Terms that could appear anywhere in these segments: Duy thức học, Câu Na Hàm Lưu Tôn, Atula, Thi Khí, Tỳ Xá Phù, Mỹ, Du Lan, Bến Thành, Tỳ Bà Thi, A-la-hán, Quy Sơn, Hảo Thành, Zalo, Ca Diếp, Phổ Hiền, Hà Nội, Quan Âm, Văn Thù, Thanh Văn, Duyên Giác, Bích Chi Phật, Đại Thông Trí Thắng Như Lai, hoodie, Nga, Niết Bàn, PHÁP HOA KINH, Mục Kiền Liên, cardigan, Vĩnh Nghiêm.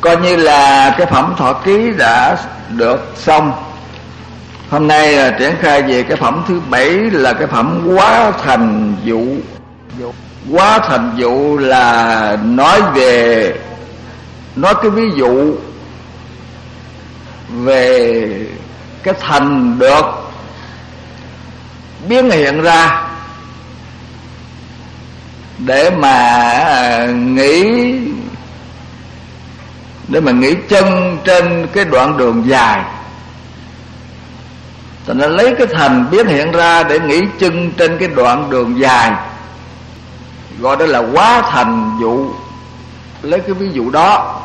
coi như là cái phẩm thọ ký đã được xong. Hôm nay là triển khai về cái phẩm thứ 7 là cái phẩm Quá Thành Dụ. Quá Thành Dụ là nói cái ví dụ về cái thành được biến hiện ra để mà nghỉ chân trên cái đoạn đường dài. Thành ra lấy cái thành biến hiện ra để nghỉ chân trên cái đoạn đường dài, gọi đó là Quá Thành Dụ. Lấy cái ví dụ đó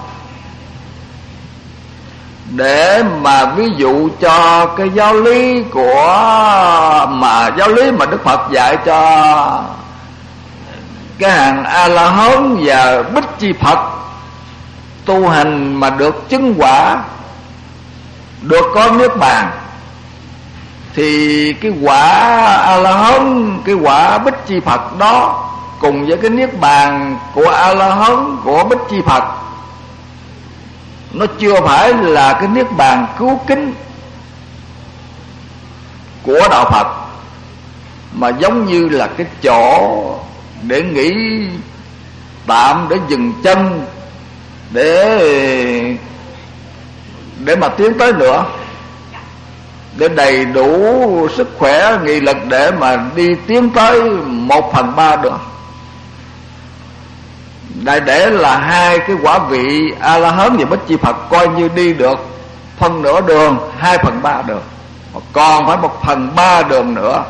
để mà ví dụ cho cái giáo lý mà Đức Phật dạy cho cái hàng A-la-hán và Bích Chi Phật tu hành mà được chứng quả, được có Niết Bàn, thì cái quả A-la-hán, cái quả Bích Chi Phật đó cùng với cái Niết Bàn của A-la-hán, của Bích Chi Phật, nó chưa phải là cái Niết Bàn cứu kính của đạo Phật, mà giống như là cái chỗ để nghỉ tạm, để dừng chân, để mà tiến tới nữa, để đầy đủ sức khỏe, nghị lực để mà đi tiến tới 1/3 được. Đại để là hai cái quả vị A-la-hán và Bích Chi Phật coi như đi được phân nửa đường, 2/3 đường, còn phải 1/3 đường nữa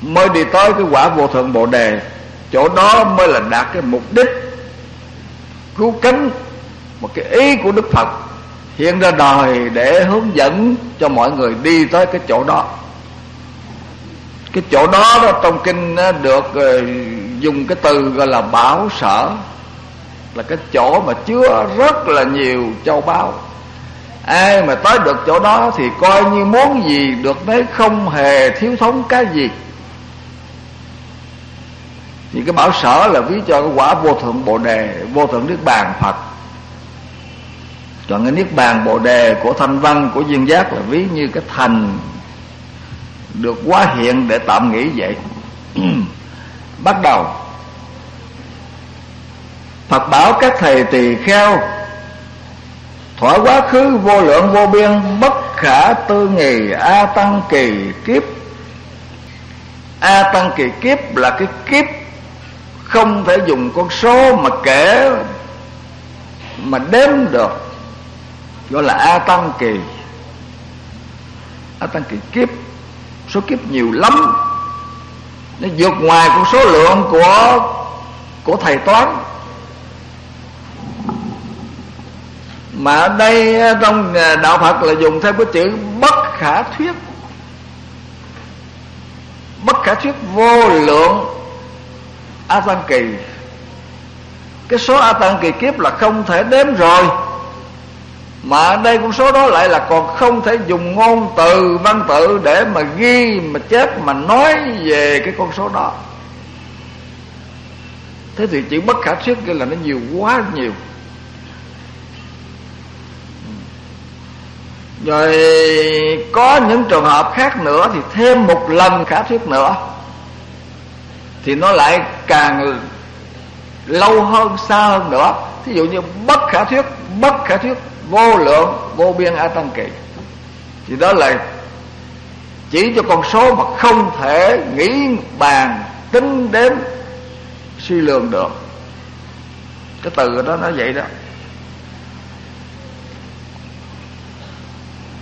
mới đi tới cái quả vô thượng Bồ Đề. Chỗ đó mới là đạt cái mục đích cứu cánh, một cái ý của Đức Phật hiện ra đời để hướng dẫn cho mọi người đi tới cái chỗ đó. Cái chỗ đó, trong kinh được dùng cái từ gọi là bảo sở, là cái chỗ mà chứa rất là nhiều châu báu. Ai mà tới được chỗ đó thì coi như muốn gì được đấy, không hề thiếu thốn cái gì. Những cái bảo sở là ví cho cái quả vô thượng Bồ Đề, vô thượng Niết Bàn Phật. Còn cái Niết Bàn Bồ Đề của Thanh Văn, của Duyên Giác là ví như cái thành được quá hiện để tạm nghỉ vậy. Bắt đầu Phật bảo các thầy tỳ kheo: thỏa quá khứ vô lượng vô biên, bất khả tư nghì, A Tăng Kỳ Kiếp. A Tăng Kỳ Kiếp là cái kiếp không thể dùng con số mà kể, mà đếm được, gọi là A Tăng Kỳ. A Tăng Kỳ Kiếp, số kiếp nhiều lắm, nó vượt ngoài con số lượng của thầy toán. Mà ở đây trong đạo Phật là dùng theo cái chữ bất khả thuyết. Bất khả thuyết vô lượng A Tăng Kỳ. Cái số A Tăng Kỳ kiếp là không thể đếm rồi, mà ở đây con số đó lại là còn không thể dùng ngôn từ văn tự để mà ghi, mà chép, mà nói về cái con số đó. Thế thì chữ bất khả thuyết kia là nó nhiều, quá nhiều. Rồi có những trường hợp khác nữa thì thêm một lần khả thuyết nữa thì nó lại càng lâu hơn, xa hơn nữa. Thí dụ như bất khả thuyết vô lượng vô biên A Tăng Kỳ, thì đó là chỉ cho con số mà không thể nghĩ bàn, tính đếm, suy lường được. Cái từ đó nó vậy đó.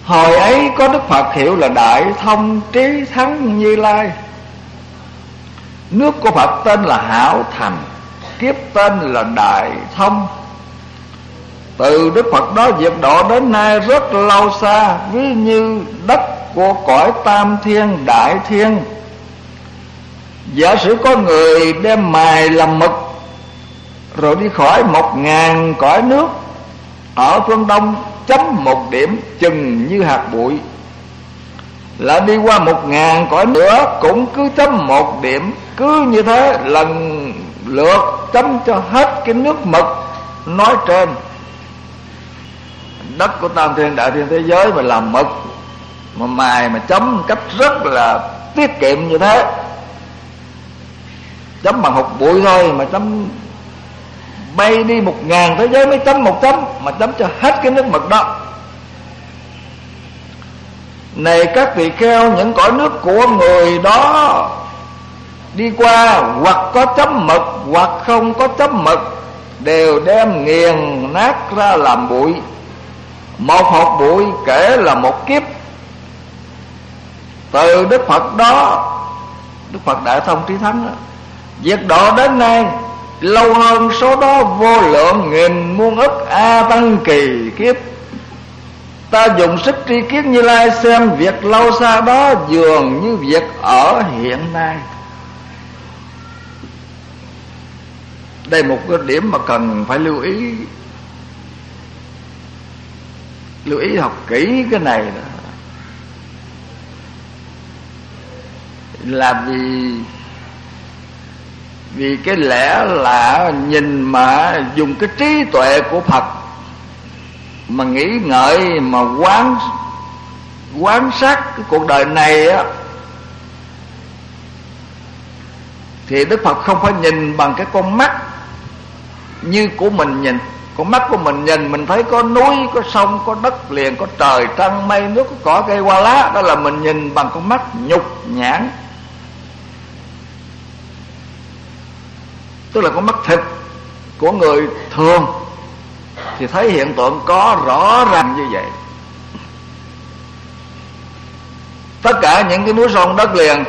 Hồi ấy có Đức Phật hiệu là Đại Thông Trí Thắng Như Lai. Nước của Phật tên là Hảo Thành, kiếp tên là Đại Thông. Từ Đức Phật đó diệt độ đến nay rất lâu xa, ví như đất của cõi Tam Thiên Đại Thiên. Giả sử có người đem mài làm mực rồi đi khỏi 1000 cõi nước ở phương Đông, chấm một điểm chừng như hạt bụi. Là đi qua 1000 cõi nữa cũng cứ chấm một điểm, cứ như thế lần lượt chấm cho hết cái nước mực nói trên. đất của tam thiên đại thiên thế giới mà làm mực, mà mài, mà chấm một cách rất là tiết kiệm như thế, chấm bằng hột bụi thôi, mà chấm bay đi 1000 thế giới mới chấm một chấm, mà chấm cho hết cái nước mực đó. Này các tỳ kheo, những cõi nước của người đó đi qua, hoặc có chấm mực hoặc không có chấm mực, đều đem nghiền nát ra làm bụi. Một hột bụi kể là một kiếp. Từ Đức Phật đó, Đức Phật Đại Thông Trí Thắng đó, việc độ đến nay lâu hơn số đó vô lượng nghìn muôn ức a tăng kỳ kiếp. Ta dùng sức tri kiến Như Lai xem việc lâu xa đó dường như việc ở hiện nay. Đây một cái điểm mà cần phải lưu ý, lưu ý học kỹ cái này đó. Là vì cái lẽ là nhìn mà dùng cái trí tuệ của Phật mà nghĩ ngợi, mà quán sát cái cuộc đời này á, thì Đức Phật không phải nhìn bằng cái con mắt như của mình nhìn. Con mắt của mình nhìn, mình thấy có núi, có sông, có đất liền, có trời trăng mây nước, có cỏ cây hoa lá, đó là mình nhìn bằng con mắt nhục nhãn, tức là con mắt thịt của người thường thì thấy hiện tượng có rõ ràng như vậy. Tất cả những cái núi sông đất liền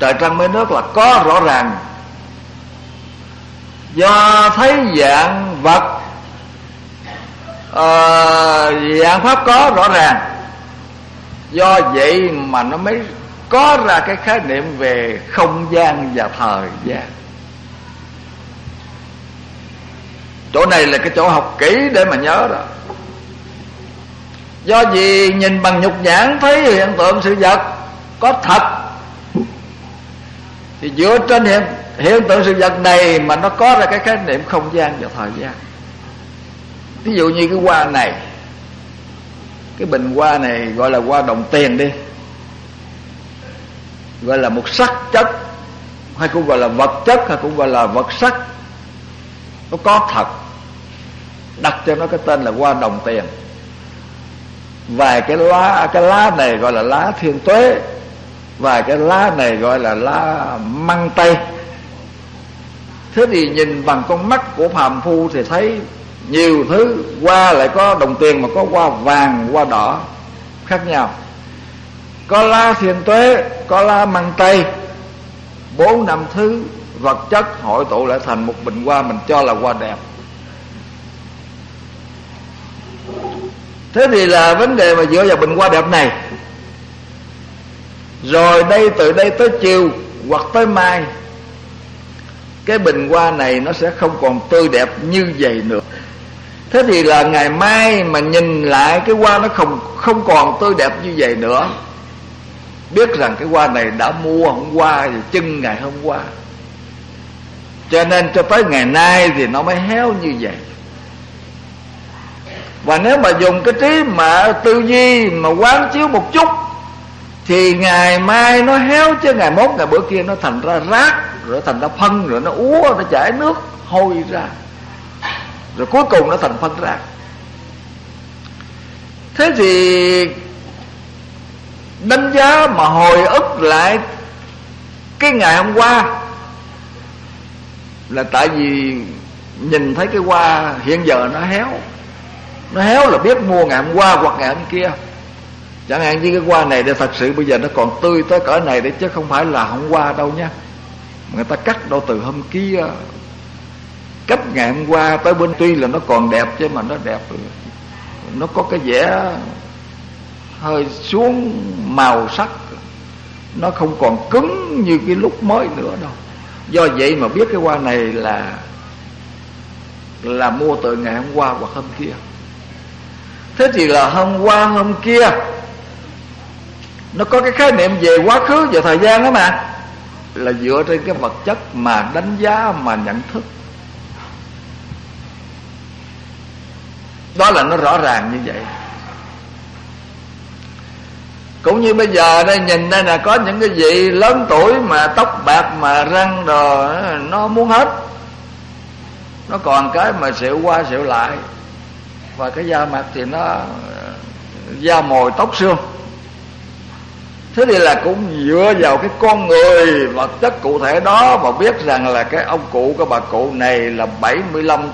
trời trăng mây nước là có rõ ràng. Do thấy dạng vật, dạng pháp có rõ ràng, do vậy mà nó mới có ra cái khái niệm về không gian và thời gian. Chỗ này là cái chỗ học kỹ để mà nhớ đó. Do gì nhìn bằng nhục nhãn thấy hiện tượng sự vật có thật, thì dựa trên hiện tượng sự vật này mà nó có ra cái khái niệm không gian và thời gian. Ví dụ như cái hoa này, cái bình hoa này gọi là hoa đồng tiền đi, gọi là một sắc chất, hay cũng gọi là vật chất, hay cũng gọi là vật sắc. Nó có thật, đặt cho nó cái tên là hoa đồng tiền. Vài cái lá này gọi là lá thiên tuế, vài cái lá này gọi là lá măng tây. Thế thì nhìn bằng con mắt của phàm phu thì thấy nhiều thứ, hoa lại có đồng tiền mà có hoa vàng, hoa đỏ khác nhau, có lá thiên tuế, có lá măng tây, 4-5 thứ vật chất hội tụ lại thành một bình hoa mình cho là hoa đẹp. Thế thì là vấn đề mà dựa vào bình hoa đẹp này, rồi đây từ đây tới chiều hoặc tới mai, cái bình hoa này nó sẽ không còn tươi đẹp như vậy nữa. Thế thì là ngày mai mà nhìn lại cái hoa nó không còn tươi đẹp như vậy nữa, biết rằng cái hoa này đã mua hôm qua, chưng ngày hôm qua, cho nên cho tới ngày nay thì nó mới héo như vậy. Và nếu mà dùng cái trí mà tư duy mà quán chiếu một chút thì ngày mai nó héo, chứ ngày mốt ngày bữa kia nó thành ra rác, rồi thành ra phân, rồi nó úa, nó chảy nước hôi ra, rồi cuối cùng nó thành phân rác. Thế thì đánh giá mà hồi ức lại cái ngày hôm qua là tại vì nhìn thấy cái hoa hiện giờ nó héo là biết mua ngày hôm qua hoặc ngày hôm kia. Chẳng hạn như cái hoa này để thật sự bây giờ nó còn tươi tới cỡ này đấy, chứ không phải là hôm qua đâu nha, người ta cắt đâu từ hôm kia, cách ngày hôm qua tới bên. Tuy là nó còn đẹp chứ mà nó đẹp, nó có cái vẻ hơi xuống màu sắc, nó không còn cứng như cái lúc mới nữa đâu. Do vậy mà biết cái hoa này là mua từ ngày hôm qua hoặc hôm kia. Thế thì là hôm qua hôm kia nó có cái khái niệm về quá khứ và thời gian đó, mà là dựa trên cái vật chất mà đánh giá mà nhận thức. Đó là nó rõ ràng như vậy. Cũng như bây giờ đây nhìn đây là có những cái vị lớn tuổi mà tóc bạc mà răng đồ nó muốn hết, nó còn cái mà xịu qua xịu lại, và cái da mặt thì nó da mồi tóc xương. Thế thì là cũng dựa vào cái con người vật chất cụ thể đó mà biết rằng là cái ông cụ cái bà cụ này là 75-80.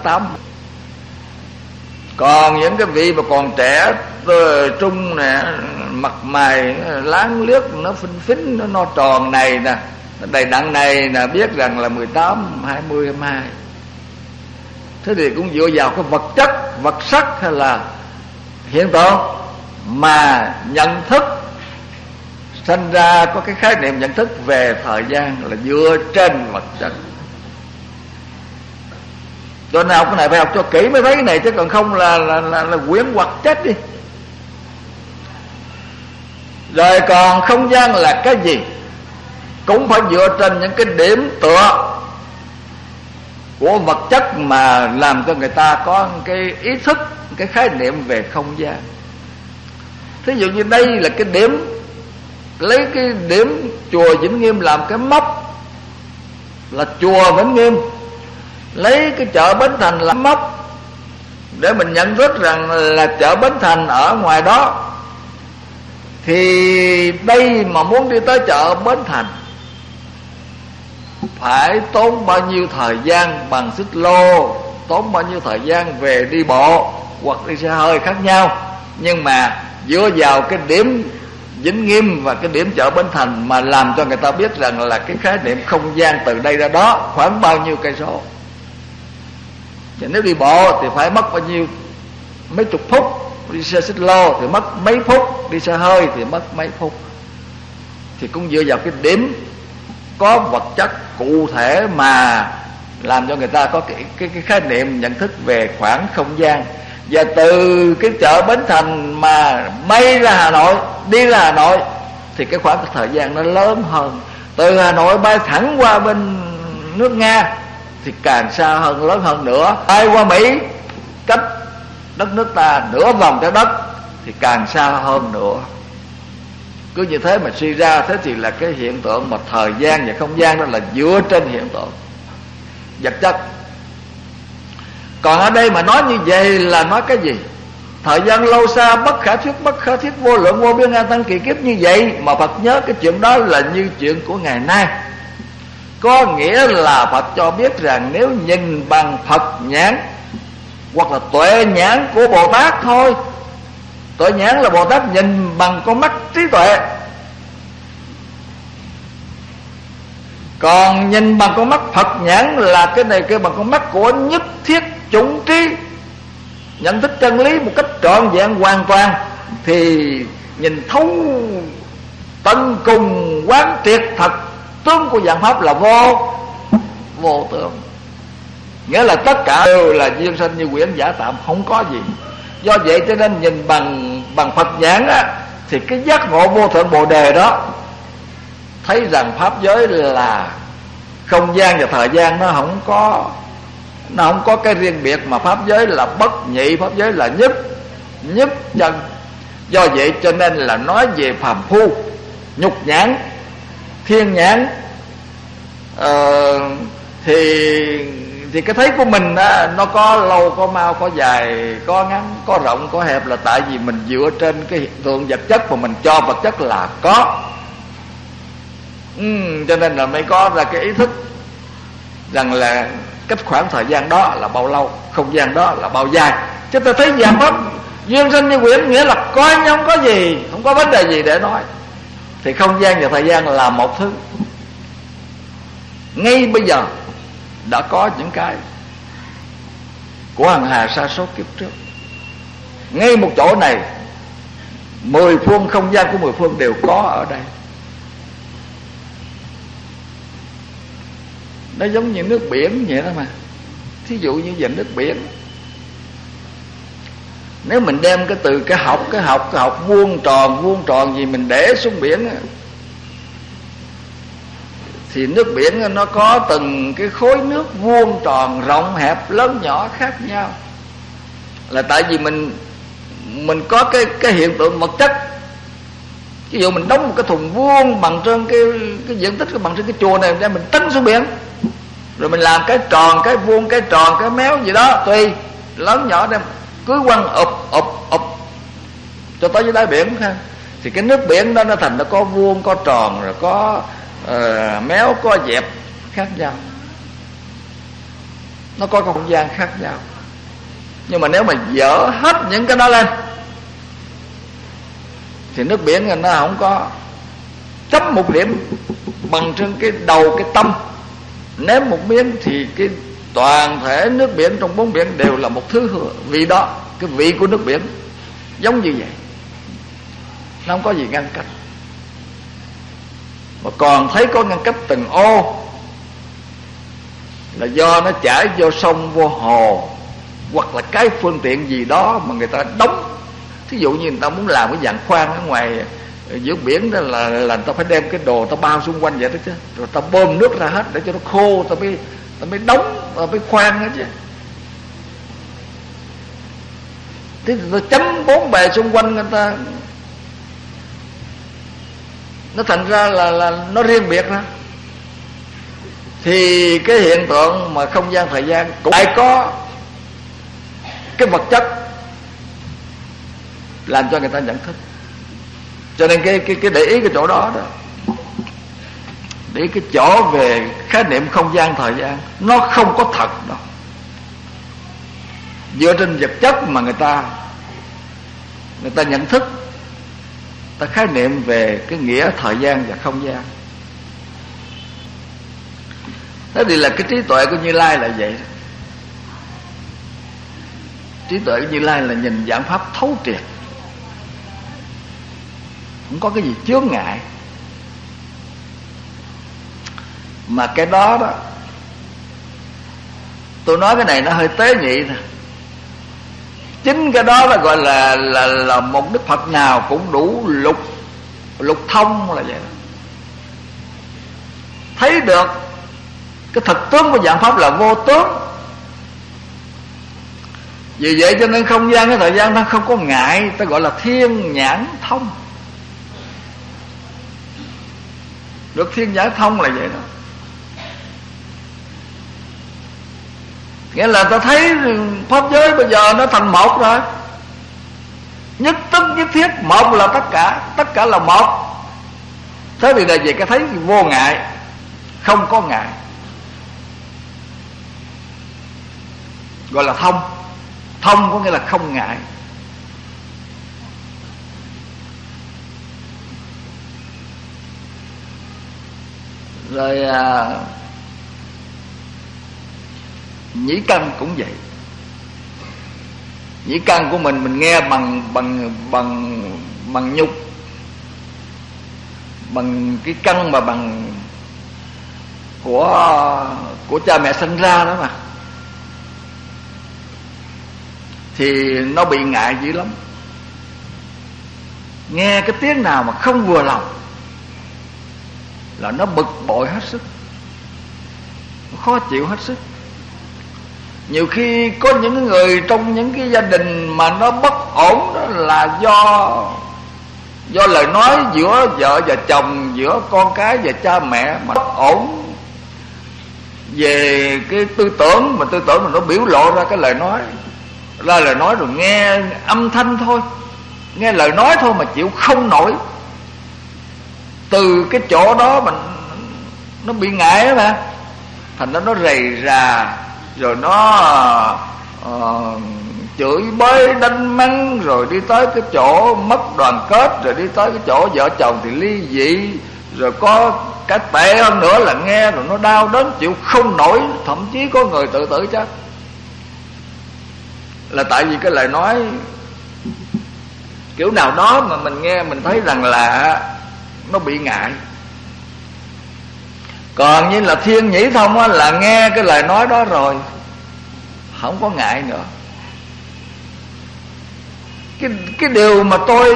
Còn những cái vị mà còn trẻ trung nè, mặt mày láng liếc, nó phinh phính, nó no tròn này nè, nó đầy đặn này nè, biết rằng là 18, 20, 22. Thế thì cũng dựa vào cái vật chất, vật sắc hay là hiện tượng mà nhận thức, thành ra có cái khái niệm nhận thức về thời gian là dựa trên vật chất. Tôi nào cái này phải học cho kỹ mới thấy cái này, chứ còn không là quyển hoặc chết đi. Rồi còn không gian là cái gì cũng phải dựa trên những cái điểm tựa của vật chất mà làm cho người ta có cái ý thức, cái khái niệm về không gian. Thí dụ như đây là cái điểm, lấy cái điểm chùa Vĩnh Nghiêm làm cái mốc là chùa Vĩnh Nghiêm, lấy cái chợ Bến Thành làm mốc để mình nhận thức rằng là chợ Bến Thành ở ngoài đó. Thì đây mà muốn đi tới chợ Bến Thành phải tốn bao nhiêu thời gian bằng xích lô, tốn bao nhiêu thời gian về đi bộ hoặc đi xe hơi khác nhau, nhưng mà dựa vào cái điểm Vĩnh Nghiêm và cái điểm chợ Bến Thành mà làm cho người ta biết rằng là cái khái niệm không gian từ đây ra đó khoảng bao nhiêu cây số. Và nếu đi bộ thì phải mất bao nhiêu, mấy chục phút, đi xe xích lô thì mất mấy phút, đi xe hơi thì mất mấy phút. Thì cũng dựa vào cái điểm có vật chất cụ thể mà làm cho người ta có cái khái niệm nhận thức về khoảng không gian. Và từ cái chợ Bến Thành mà bay ra Hà Nội, đi ra Hà Nội thì cái khoảng thời gian nó lớn hơn. Từ Hà Nội bay thẳng qua bên nước Nga thì càng xa hơn, lớn hơn nữa. Bay qua Mỹ, cách đất nước ta nửa vòng trái đất thì càng xa hơn nữa. Cứ như thế mà suy ra, thế thì là cái hiện tượng mà thời gian và không gian đó là dựa trên hiện tượng vật chất. Còn ở đây mà nói như vậy là nói cái gì? Thời gian lâu xa, bất khả thuyết, vô lượng, vô biên, an tăng kỳ kiếp như vậy. Mà Phật nhớ cái chuyện đó là như chuyện của ngày nay. Có nghĩa là Phật cho biết rằng nếu nhìn bằng Phật nhãn hoặc là tuệ nhãn của Bồ Tát thôi. Tuệ nhãn là Bồ Tát nhìn bằng con mắt trí tuệ, còn nhìn bằng con mắt Phật nhãn là cái này kêu bằng con mắt của nhất thiết chủng trí, nhận thức chân lý một cách trọn vẹn hoàn toàn, thì nhìn thấu tận cùng, quán triệt thật tướng của vạn pháp là vô tưởng. Nghĩa là tất cả đều là duyên sinh như quyển giả tạm, không có gì. Do vậy cho nên nhìn bằng Phật nhãn á, thì cái giác ngộ vô thượng bồ đề đó thấy rằng pháp giới là không gian và thời gian nó không có cái riêng biệt, mà pháp giới là bất nhị, pháp giới là nhất chân. Do vậy cho nên là nói về phàm phu, nhục nhãn, thiên nhãn, thì cái thấy của mình á, nó có lâu, có mau, có dài, có ngắn, có rộng, có hẹp, là tại vì mình dựa trên cái hiện tượng vật chất mà mình cho vật chất là có. Cho nên là mới có ra cái ý thức rằng là cách khoảng thời gian đó là bao lâu, không gian đó là bao dài. Chứ ta thấy vạn pháp duyên sinh như quyển, nghĩa là coi như không có gì, không có vấn đề gì để nói. Thì không gian và thời gian là một thứ. Ngay bây giờ đã có những cái của hàng hà sa số kiếp trước. Ngay một chỗ này 10 phương, không gian của 10 phương đều có ở đây. Nó giống như nước biển vậy đó mà. Thí dụ như dành nước biển, nếu mình đem cái từ cái học vuông tròn gì mình để xuống biển thì nước biển nó có từng cái khối nước vuông tròn, rộng hẹp, lớn nhỏ khác nhau. là tại vì mình có cái hiện tượng vật chất. Ví dụ mình đóng một cái thùng vuông bằng trên cái diện tích bằng trên cái chùa này ra, mình tính xuống biển, rồi mình làm cái tròn, cái vuông, cái tròn, cái méo gì đó, tùy lớn nhỏ đem cứ quăng ụp cho tới dưới đáy biển ha. Thì cái nước biển đó nó thành nó có vuông, có tròn, rồi có méo, có dẹp khác nhau, nó có không gian khác nhau. Nhưng mà nếu mà dỡ hết những cái đó lên thì nước biển nó không có chấm một điểm bằng trên cái đầu cái tâm. Ném một miếng thì cái toàn thể nước biển trong bốn biển đều là một thứ vị đó. Cái vị của nước biển giống như vậy, nó không có gì ngăn cách. Mà còn thấy có ngăn cách từng ô là do nó chảy vô sông, vô hồ, hoặc là cái phương tiện gì đó mà người ta đóng. Thí dụ như người ta muốn làm cái dạng khoan ở ngoài giữa biển đó, là người ta phải đem cái đồ ta bao xung quanh vậy đó chứ, rồi ta bơm nước ra hết để cho nó khô, ta mới đóng, ta mới khoan hết chứ. Thế thì ta chấm bốn bề xung quanh người ta, nó thành ra là nó riêng biệt ra. Thì cái hiện tượng mà không gian thời gian cũng lại có cái vật chất làm cho người ta nhận thức. Cho nên cái để ý cái chỗ đó đó, để ý cái chỗ về khái niệm không gian thời gian, nó không có thật đâu. Dựa trên vật chất mà người ta nhận thức, ta khái niệm về cái nghĩa thời gian và không gian. Thế thì là cái trí tuệ của Như Lai là vậy. Trí tuệ của Như Lai là nhìn vạn pháp thấu triệt, không có cái gì chướng ngại. Mà cái đó đó, tôi nói cái này nó hơi tế nhị nè, chính cái đó là gọi là một đức Phật nào cũng đủ lục thông là vậy đó. Thấy được cái thực tướng của vạn pháp là vô tướng. Vì vậy cho nên không gian cái thời gian nó không có ngại, ta gọi là thiên nhãn thông. Được thiên nhãn thông là vậy đó, nghĩa là ta thấy pháp giới bây giờ nó thành một rồi, nhất tức nhất thiết, một là tất cả là một. Thế thì là về cái thấy vô ngại, không có ngại, gọi là thông. Thông có nghĩa là không ngại. Rồi nhĩ căn cũng vậy. Nhĩ căn của mình nghe bằng nhục, bằng cái căn mà bằng của cha mẹ sinh ra đó mà, thì nó bị ngại dữ lắm. Nghe cái tiếng nào mà không vừa lòng là nó bực bội hết sức, nó khó chịu hết sức. Nhiều khi có những người trong những cái gia đình mà nó bất ổn đó là do lời nói giữa vợ và chồng, giữa con cái và cha mẹ mà bất ổn về cái tư tưởng mà nó biểu lộ ra cái lời nói. Ra lời nói rồi nghe âm thanh thôi, nghe lời nói thôi mà chịu không nổi. Từ cái chỗ đó mình nó bị ngại đó mà, thành ra nó rầy rà, rồi nó chửi bới đánh mắng, rồi đi tới cái chỗ mất đoàn kết, rồi đi tới cái chỗ vợ chồng thì ly dị, rồi có cái tệ hơn nữa là nghe rồi nó đau đớn chịu không nổi, thậm chí có người tự tử chết. Là tại vì cái lời nói kiểu nào đó mà mình nghe mình thấy rằng là nó bị ngại. Còn như là thiên nhĩ thông á, là nghe cái lời nói đó rồi không có ngại nữa. Cái điều mà tôi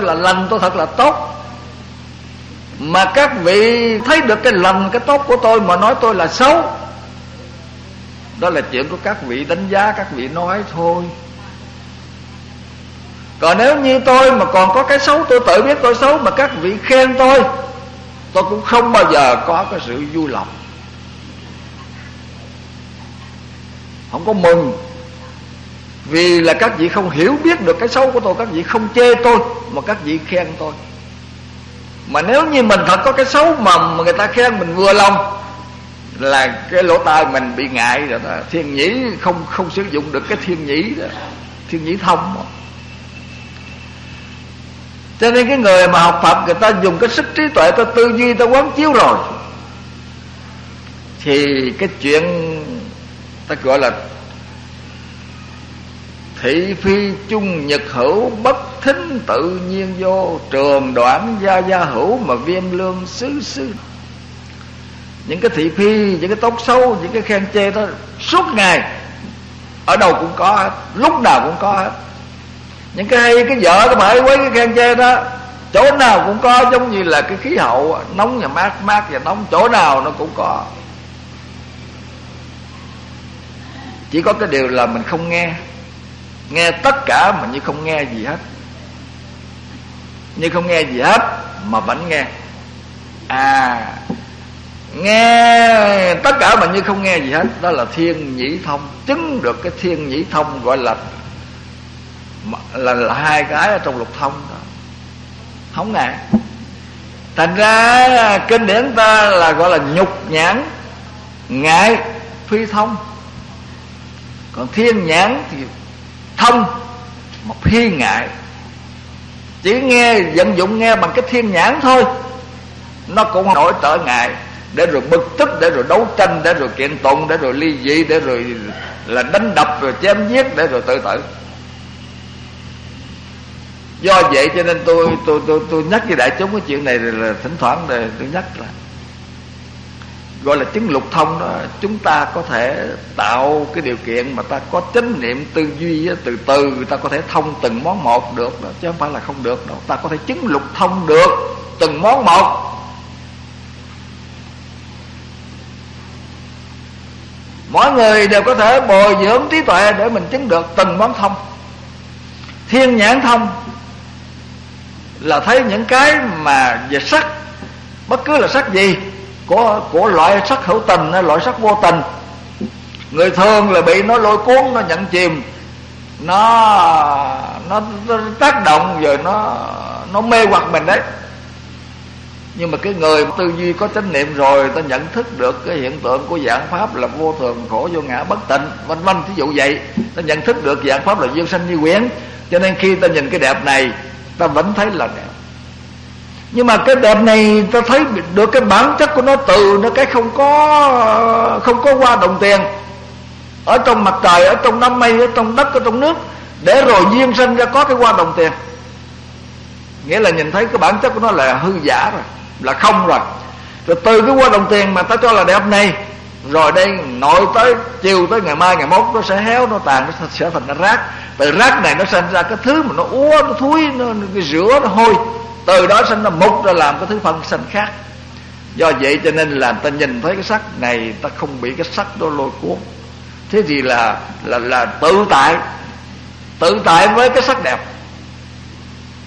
là lành, tôi thật là tốt, mà các vị thấy được cái lành cái tốt của tôi mà nói tôi là xấu, đó là chuyện của các vị đánh giá, các vị nói thôi. Còn nếu như tôi mà còn có cái xấu, tôi tự biết tôi xấu mà các vị khen tôi cũng không bao giờ có cái sự vui lòng, không có mừng. Vì là các vị không hiểu biết được cái xấu của tôi, các vị không chê tôi mà các vị khen tôi. Mà nếu như mình thật có cái xấu mà người ta khen mình vừa lòng là cái lỗ tai mình bị ngại rồi đó. Thiên nhĩ không sử dụng được cái thiên nhĩ đó, thiên nhĩ thông đó. Cho nên cái người mà học Phật, người ta dùng cái sức trí tuệ, ta tư duy, ta quán chiếu rồi thì cái chuyện ta gọi là thị phi chung nhật hữu, bất thính tự nhiên vô, trường đoạn gia hữu mà viêm lương xứ. Những cái thị phi, những cái tốt xấu, những cái khen chê đó suốt ngày, ở đâu cũng có hết, lúc nào cũng có hết. Những cái hay, cái vợ cái bậy quấy, cái khen chê đó chỗ nào cũng có, giống như là cái khí hậu nóng và mát, mát và nóng, chỗ nào nó cũng có. Chỉ có cái điều là mình không nghe, nghe tất cả mà như không nghe gì hết, như không nghe gì hết mà vẫn nghe. À, nghe tất cả mà như không nghe gì hết, đó là thiên nhĩ thông. Chứng được cái thiên nhĩ thông gọi là hai cái ở trong lục thông đó, không ngại. Thành ra kinh điển ta là gọi là nhục nhãn ngại phi thông, còn thiên nhãn thì thông mà phi ngại. Chỉ nghe, vận dụng nghe bằng cái thiên nhãn thôi, nó cũng nổi trở ngại, để rồi bực tức, để rồi đấu tranh, để rồi kiện tụng, để rồi ly dị, để rồi là đánh đập, rồi chém giết, để rồi tự tử. Do vậy cho nên tôi nhắc với đại chúng cái chuyện này là thỉnh thoảng để tôi nhắc, là gọi là chứng lục thông đó. Chúng ta có thể tạo cái điều kiện mà ta có chánh niệm tư duy, từ từ ta có thể thông từng món một được đó, chứ không phải là không được đâu. Ta có thể chứng lục thông được từng món một. Mỗi người đều có thể bồi dưỡng trí tuệ để mình chứng được từng món thông. Thiên nhãn thông là thấy những cái mà về sắc, bất cứ là sắc gì, của loại sắc hữu tình hay loại sắc vô tình. Người thường là bị nó lôi cuốn, nó nhận chìm, nó tác động, rồi nó mê hoặc mình đấy. Nhưng mà cái người tư duy có chánh niệm rồi, ta nhận thức được cái hiện tượng của vạn pháp là vô thường, khổ, vô ngã, bất tịnh, vân vân, thí dụ vậy. Ta nhận thức được vạn pháp là vô sanh như quyển, cho nên khi ta nhìn cái đẹp này ta vẫn thấy là đẹp. Nhưng mà cái đẹp này ta thấy được cái bản chất của nó, từ nó cái không có qua đồng tiền, ở trong mặt trời, ở trong đám mây, ở trong đất, ở trong nước, để rồi duyên sinh ra có cái qua đồng tiền. Nghĩa là nhìn thấy cái bản chất của nó là hư giả rồi, là không rồi. Rồi từ cái qua đồng tiền mà ta cho là đẹp này, rồi đây nội tới chiều, tới ngày mai, ngày mốt nó sẽ héo, nó tàn, nó sẽ thành ra rác. Từ rác này nó sinh ra cái thứ mà nó úa, nó thúi, nó rửa, nó hôi. Từ đó sinh ra mục, ra làm cái thứ phân sinh khác. Do vậy cho nên là ta nhìn thấy cái sắc này, ta không bị cái sắc đó lôi cuốn. Thế thì là tự tại với cái sắc đẹp.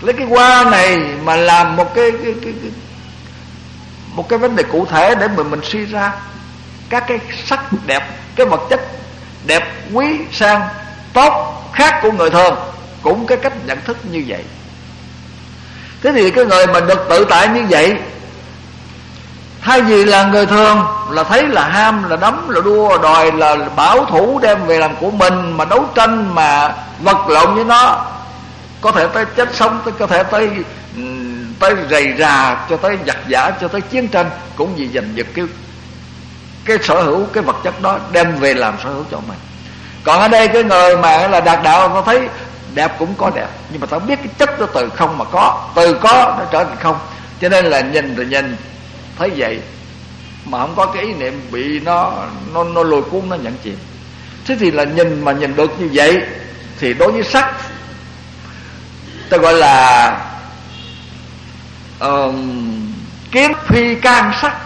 Lấy cái hoa này mà làm một cái vấn đề cụ thể để mình suy ra các cái sắc đẹp, cái vật chất đẹp, quý, sang, tốt khác của người thường, cũng cái cách nhận thức như vậy. Thế thì cái người mà được tự tại như vậy, thay vì là người thường là thấy là ham, là đấm, là đua đòi, là bảo thủ đem về làm của mình, mà đấu tranh, mà vật lộn với nó, có thể tới chết sống, có thể tới rầy rà, cho tới giặc giả, cho tới chiến tranh, cũng vì giành giật cái sở hữu, cái vật chất đó đem về làm sở hữu cho mình. Còn ở đây cái người mà là đạt đạo, ta thấy đẹp cũng có đẹp, nhưng mà ta biết cái chất đó từ không mà có, từ có nó trở thành không. Cho nên là nhìn rồi nhìn thấy vậy mà không có cái ý niệm bị nó lôi cuốn, nó nhận chìm. Thế thì là nhìn mà nhìn được như vậy thì đối với sắc, ta gọi là kiến phi can sắc.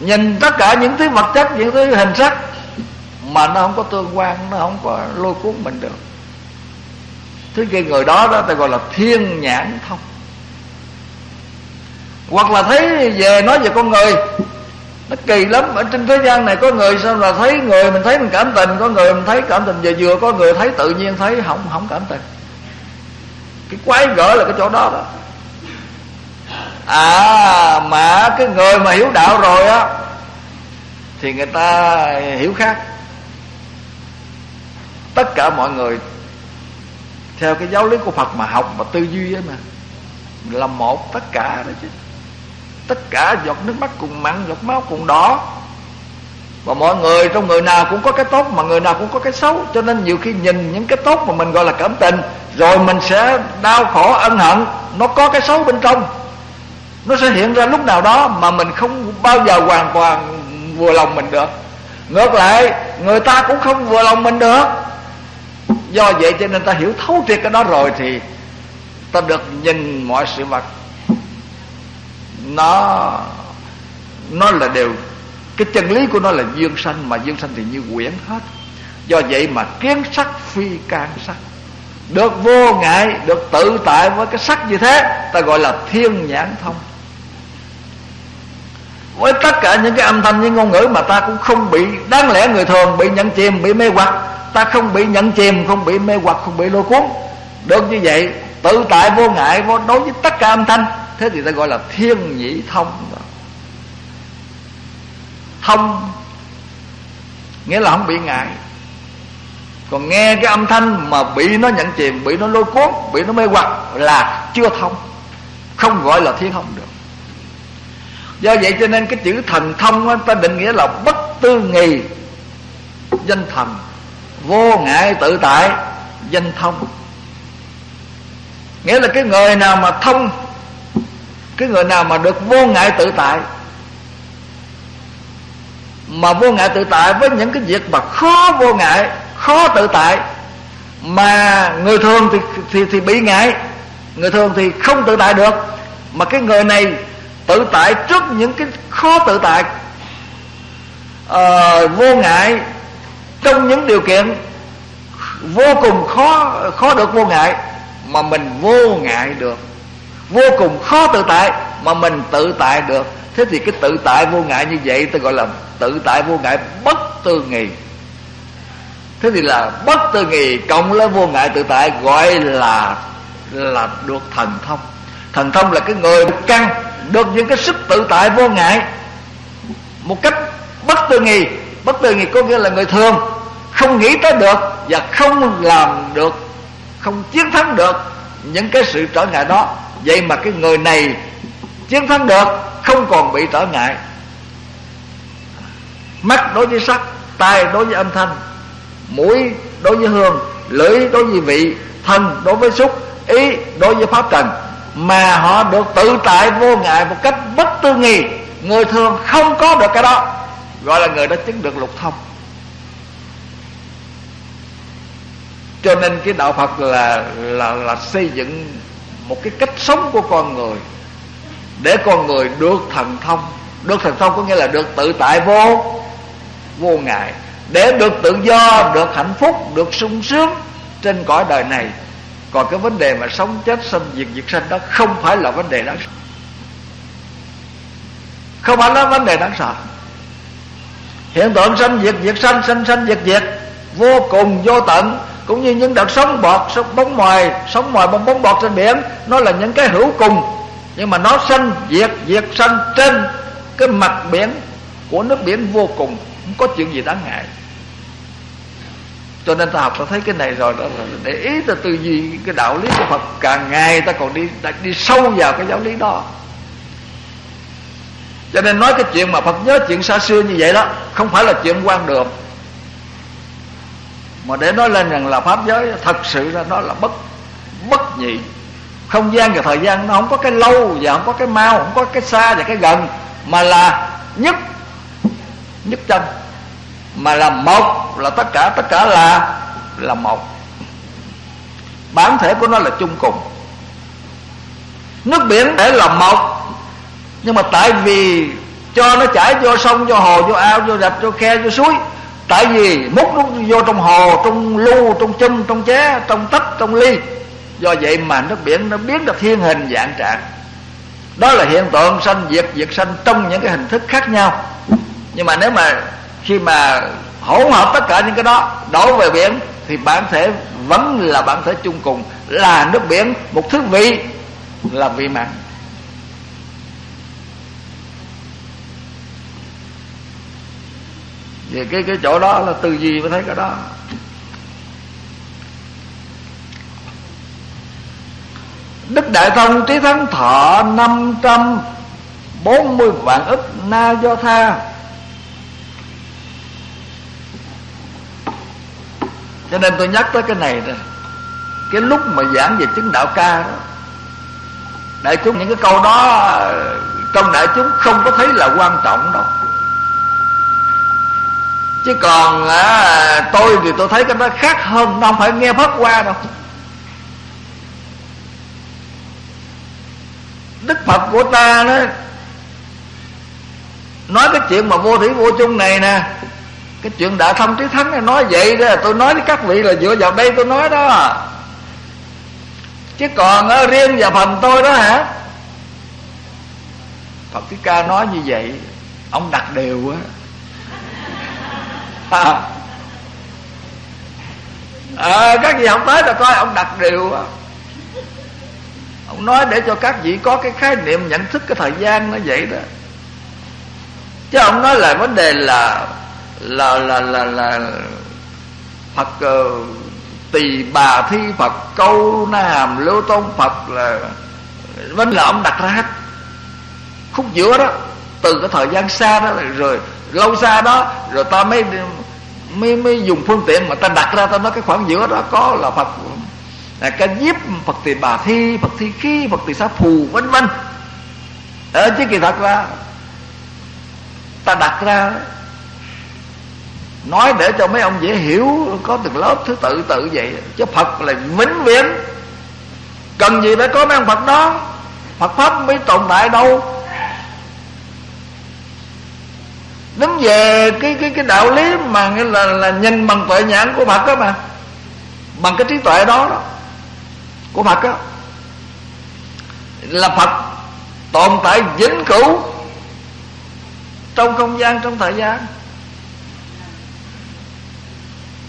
Nhìn tất cả những thứ vật chất, những thứ hình sắc mà nó không có tương quan, nó không có lôi cuốn mình được. Thế cái người đó đó ta gọi là thiên nhãn thông. Hoặc là thấy về, nói về con người, nó kỳ lắm. Ở trên thế gian này có người sao là thấy người mình thấy mình cảm tình, có người mình thấy cảm tình về vừa, có người thấy tự nhiên thấy không cảm tình. Cái quái gở là cái chỗ đó đó. À mà cái người mà hiểu đạo rồi á thì người ta hiểu khác. Tất cả mọi người theo cái giáo lý của Phật mà học và tư duy ấy mà là một, tất cả đó chứ. Tất cả giọt nước mắt cùng mặn, giọt máu cùng đỏ. Và mọi người trong người nào cũng có cái tốt, mà người nào cũng có cái xấu. Cho nên nhiều khi nhìn những cái tốt mà mình gọi là cảm tình, rồi mình sẽ đau khổ ân hận. Nó có cái xấu bên trong, nó sẽ hiện ra lúc nào đó mà mình không bao giờ hoàn toàn vừa lòng mình được. Ngược lại người ta cũng không vừa lòng mình được. Do vậy cho nên ta hiểu thấu triệt cái đó rồi thì ta được nhìn mọi sự vật nó là đều. Cái chân lý của nó là duyên sanh, mà duyên sanh thì như quyển hết. Do vậy mà kiến sắc phi can sắc, được vô ngại, được tự tại với cái sắc như thế, ta gọi là thiên nhãn thông. Với tất cả những cái âm thanh, những ngôn ngữ mà ta cũng không bị, đáng lẽ người thường bị nhận chìm, bị mê hoặc, ta không bị nhận chìm, không bị mê hoặc, không bị lôi cuốn. Được như vậy, tự tại vô ngại đối với tất cả âm thanh, thế thì ta gọi là thiên nhĩ thông. Thông nghĩa là không bị ngại. Còn nghe cái âm thanh mà bị nó nhận chìm, bị nó lôi cuốn, bị nó mê hoặc là chưa thông, không gọi là thiên thông được. Do vậy cho nên cái chữ thần thông ta định nghĩa là bất tư nghì danh thần, vô ngại tự tại danh thông. Nghĩa là cái người nào mà thông, cái người nào mà được vô ngại tự tại. Mà vô ngại tự tại với những cái việc mà khó vô ngại, khó tự tại. Mà người thường thì bị ngại, người thường thì không tự tại được. Mà cái người này tự tại trước những cái khó tự tại, vô ngại trong những điều kiện vô cùng khó được vô ngại mà mình vô ngại được, vô cùng khó tự tại mà mình tự tại được. Thế thì cái tự tại vô ngại như vậy tôi gọi là tự tại vô ngại bất tư nghì. Thế thì là bất tư nghì cộng với vô ngại tự tại gọi là được thần thông. Thần thông là cái người căng được những cái sức tự tại vô ngại một cách bất tư nghì. Bất tư nghì có nghĩa là người thường không nghĩ tới được và không làm được, không chiến thắng được những cái sự trở ngại đó. Vậy mà cái người này chiến thắng được, không còn bị trở ngại. Mắt đối với sắc, tai đối với âm thanh, mũi đối với hương, lưỡi đối với vị, thân đối với xúc, ý đối với pháp trần. Mà họ được tự tại vô ngại một cách bất tư nghì. Người thường không có được cái đó, gọi là người đã chứng được lục thông. Cho nên cái đạo Phật là xây dựng một cái cách sống của con người để con người được thần thông. Được thần thông có nghĩa là được tự tại vô ngại, để được tự do, được hạnh phúc, được sung sướng trên cõi đời này. Còn cái vấn đề mà sống chết sanh diệt sanh đó không phải là vấn đề đáng sợ, không phải là vấn đề đáng sợ. Hiện tượng sanh diệt sanh, sanh diệt vô cùng vô tận, cũng như những đợt sóng bọt, sóng mòi bóng bọt trên biển, nó là những cái hữu cùng. Nhưng mà nó sanh diệt sanh trên cái mặt biển của nước biển vô cùng, không có chuyện gì đáng ngại. Cho nên ta học ta thấy cái này rồi đó, để ý ta tư duy cái đạo lý của Phật, càng ngày ta còn đi sâu vào cái giáo lý đó. Cho nên nói cái chuyện mà Phật nhớ chuyện xa xưa như vậy đó không phải là chuyện hoang đường, mà để nói lên rằng là pháp giới thật sự ra nó là bất nhị. Không gian và thời gian nó không có cái lâu và không có cái mau, không có cái xa và cái gần, mà là nhất chân, mà là một, là tất cả là một. Bản thể của nó là chung cùng. Nước biển thể là một, nhưng mà tại vì cho nó chảy vô sông, vô hồ, vô ao, vô rạch, vô khe, vô suối Tại vì múc nó vô trong hồ, trong lu, trong chum, trong ché, trong tách, trong ly. Do vậy mà nước biển nó biến ra thiên hình dạng trạng. Đó là hiện tượng sanh diệt, diệt sanh trong những cái hình thức khác nhau. Nhưng mà nếu mà khi mà hỗn hợp tất cả những cái đó đổ về biển thì bản thể vẫn là bản thể chung cùng, là nước biển, một thứ vị là vị mặn. Vì cái chỗ đó là từ gì mới thấy cái đó. Đức Đại Thông Trí Thắng thọ 540 vạn ức na do tha. Cho nên tôi nhắc tới cái này nè. Cái lúc mà giảng về chứng đạo ca đó, đại chúng những cái câu đó trong đại chúng không có thấy là quan trọng đâu. Chứ còn tôi thì tôi thấy cái đó khác hơn, không phải nghe pháp qua đâu. Đức Phật của ta đó nói cái chuyện mà vô thủy vô chung này nè, cái chuyện Đại Thông Trí Thắng này nói vậy đó. Tôi nói với các vị là dựa vào đây tôi nói đó, chứ còn ở riêng vào phần tôi đó hả, Phật Thích Ca nói như vậy, ông đặt điều á. Các vị không tới là coi ông đặt điều á. Ông nói để cho các vị có cái khái niệm nhận thức cái thời gian nó vậy đó. Chứ ông nói là vấn đề là Phật Tỳ Bà Thi Phật, Câu Na Hàm Lưu Tôn Phật là vấn là ông đặt ra hết. Khúc giữa đó, từ cái thời gian xa đó rồi lâu xa đó, rồi ta mới dùng phương tiện mà ta đặt ra, ta nói cái khoảng giữa đó có là Phật là Ca Diếp, Phật Tỳ Bà Thi, Phật Thi Khí, Phật Tỳ Xá Phù vân vân. Chứ kỳ thật là ta đặt ra nói để cho mấy ông dễ hiểu, có từng lớp thứ tự vậy. Chứ Phật là vĩnh viễn, cần gì phải có mấy ông Phật đó, Phật pháp mới tồn tại đâu. Đứng về cái đạo lý mà nghĩa là nhìn bằng tuệ nhãn của Phật đó, mà bằng cái trí tuệ đó của Phật đó, là Phật tồn tại vĩnh cửu trong không gian, trong thời gian.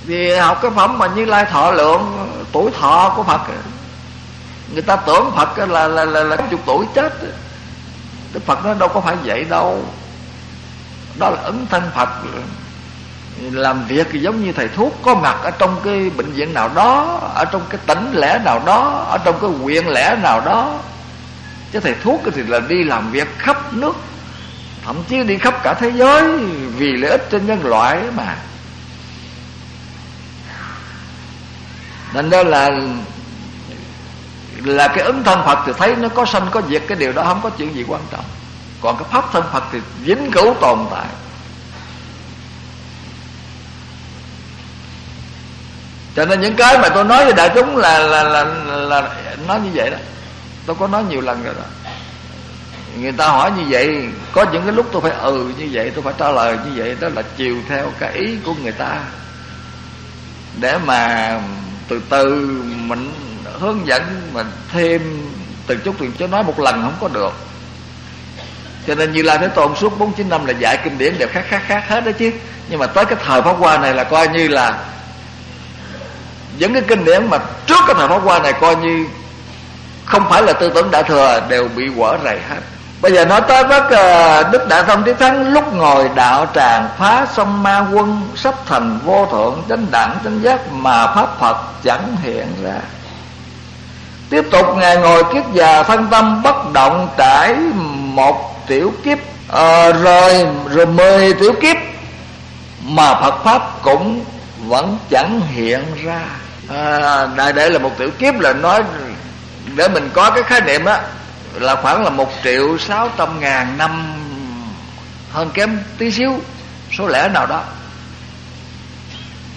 Vì học cái phẩm mà Như Lai thọ lượng, tuổi thọ của Phật, người ta tưởng Phật là chục tuổi chết. Đức Phật nó đâu có phải vậy đâu. Đó là ứng thân Phật làm việc giống như thầy thuốc có mặt ở trong cái bệnh viện nào đó, ở trong cái tỉnh lẻ nào đó, ở trong cái huyện lẻ nào đó. Chứ thầy thuốc thì là đi làm việc khắp nước, thậm chí đi khắp cả thế giới vì lợi ích cho nhân loại mà. Nên đó là cái ứng thân Phật thì thấy nó có sanh có diệt, cái điều đó không có chuyện gì quan trọng. Còn cái pháp thân Phật thì vĩnh cửu tồn tại. Cho nên những cái mà tôi nói với đại chúng là nói như vậy đó. Tôi có nói nhiều lần rồi đó. Người ta hỏi như vậy, có những cái lúc tôi phải như vậy, tôi phải trả lời như vậy. Đó là chiều theo cái ý của người ta, để mà từ từ mình hướng dẫn, mình thêm từng chút, chứ nói một lần không có được. Cho nên Như Lai Thế Tôn suốt 49 năm là dạy kinh điển đều khác hết đó chứ. Nhưng mà tới cái thời Pháp Hoa này là coi như là những cái kinh điển mà trước cái thời Pháp Hoa này coi như không phải là tư tưởng Đại Thừa đều bị quở rầy hết. Bây giờ nói tới bác Đức Đại Thông Trí Thắng, lúc ngồi đạo tràng phá xong ma quân, sắp thành vô thượng chánh đẳng chánh giác mà pháp Phật chẳng hiện ra. Tiếp tục Ngài ngồi kiết già thân tâm bất động trải 1 tiểu kiếp, rồi 10 tiểu kiếp mà Phật pháp cũng vẫn chẳng hiện ra. Đại để là 1 tiểu kiếp là nói để mình có cái khái niệm đó là khoảng là 1.600.000 năm, hơn kém tí xíu số lẻ nào đó.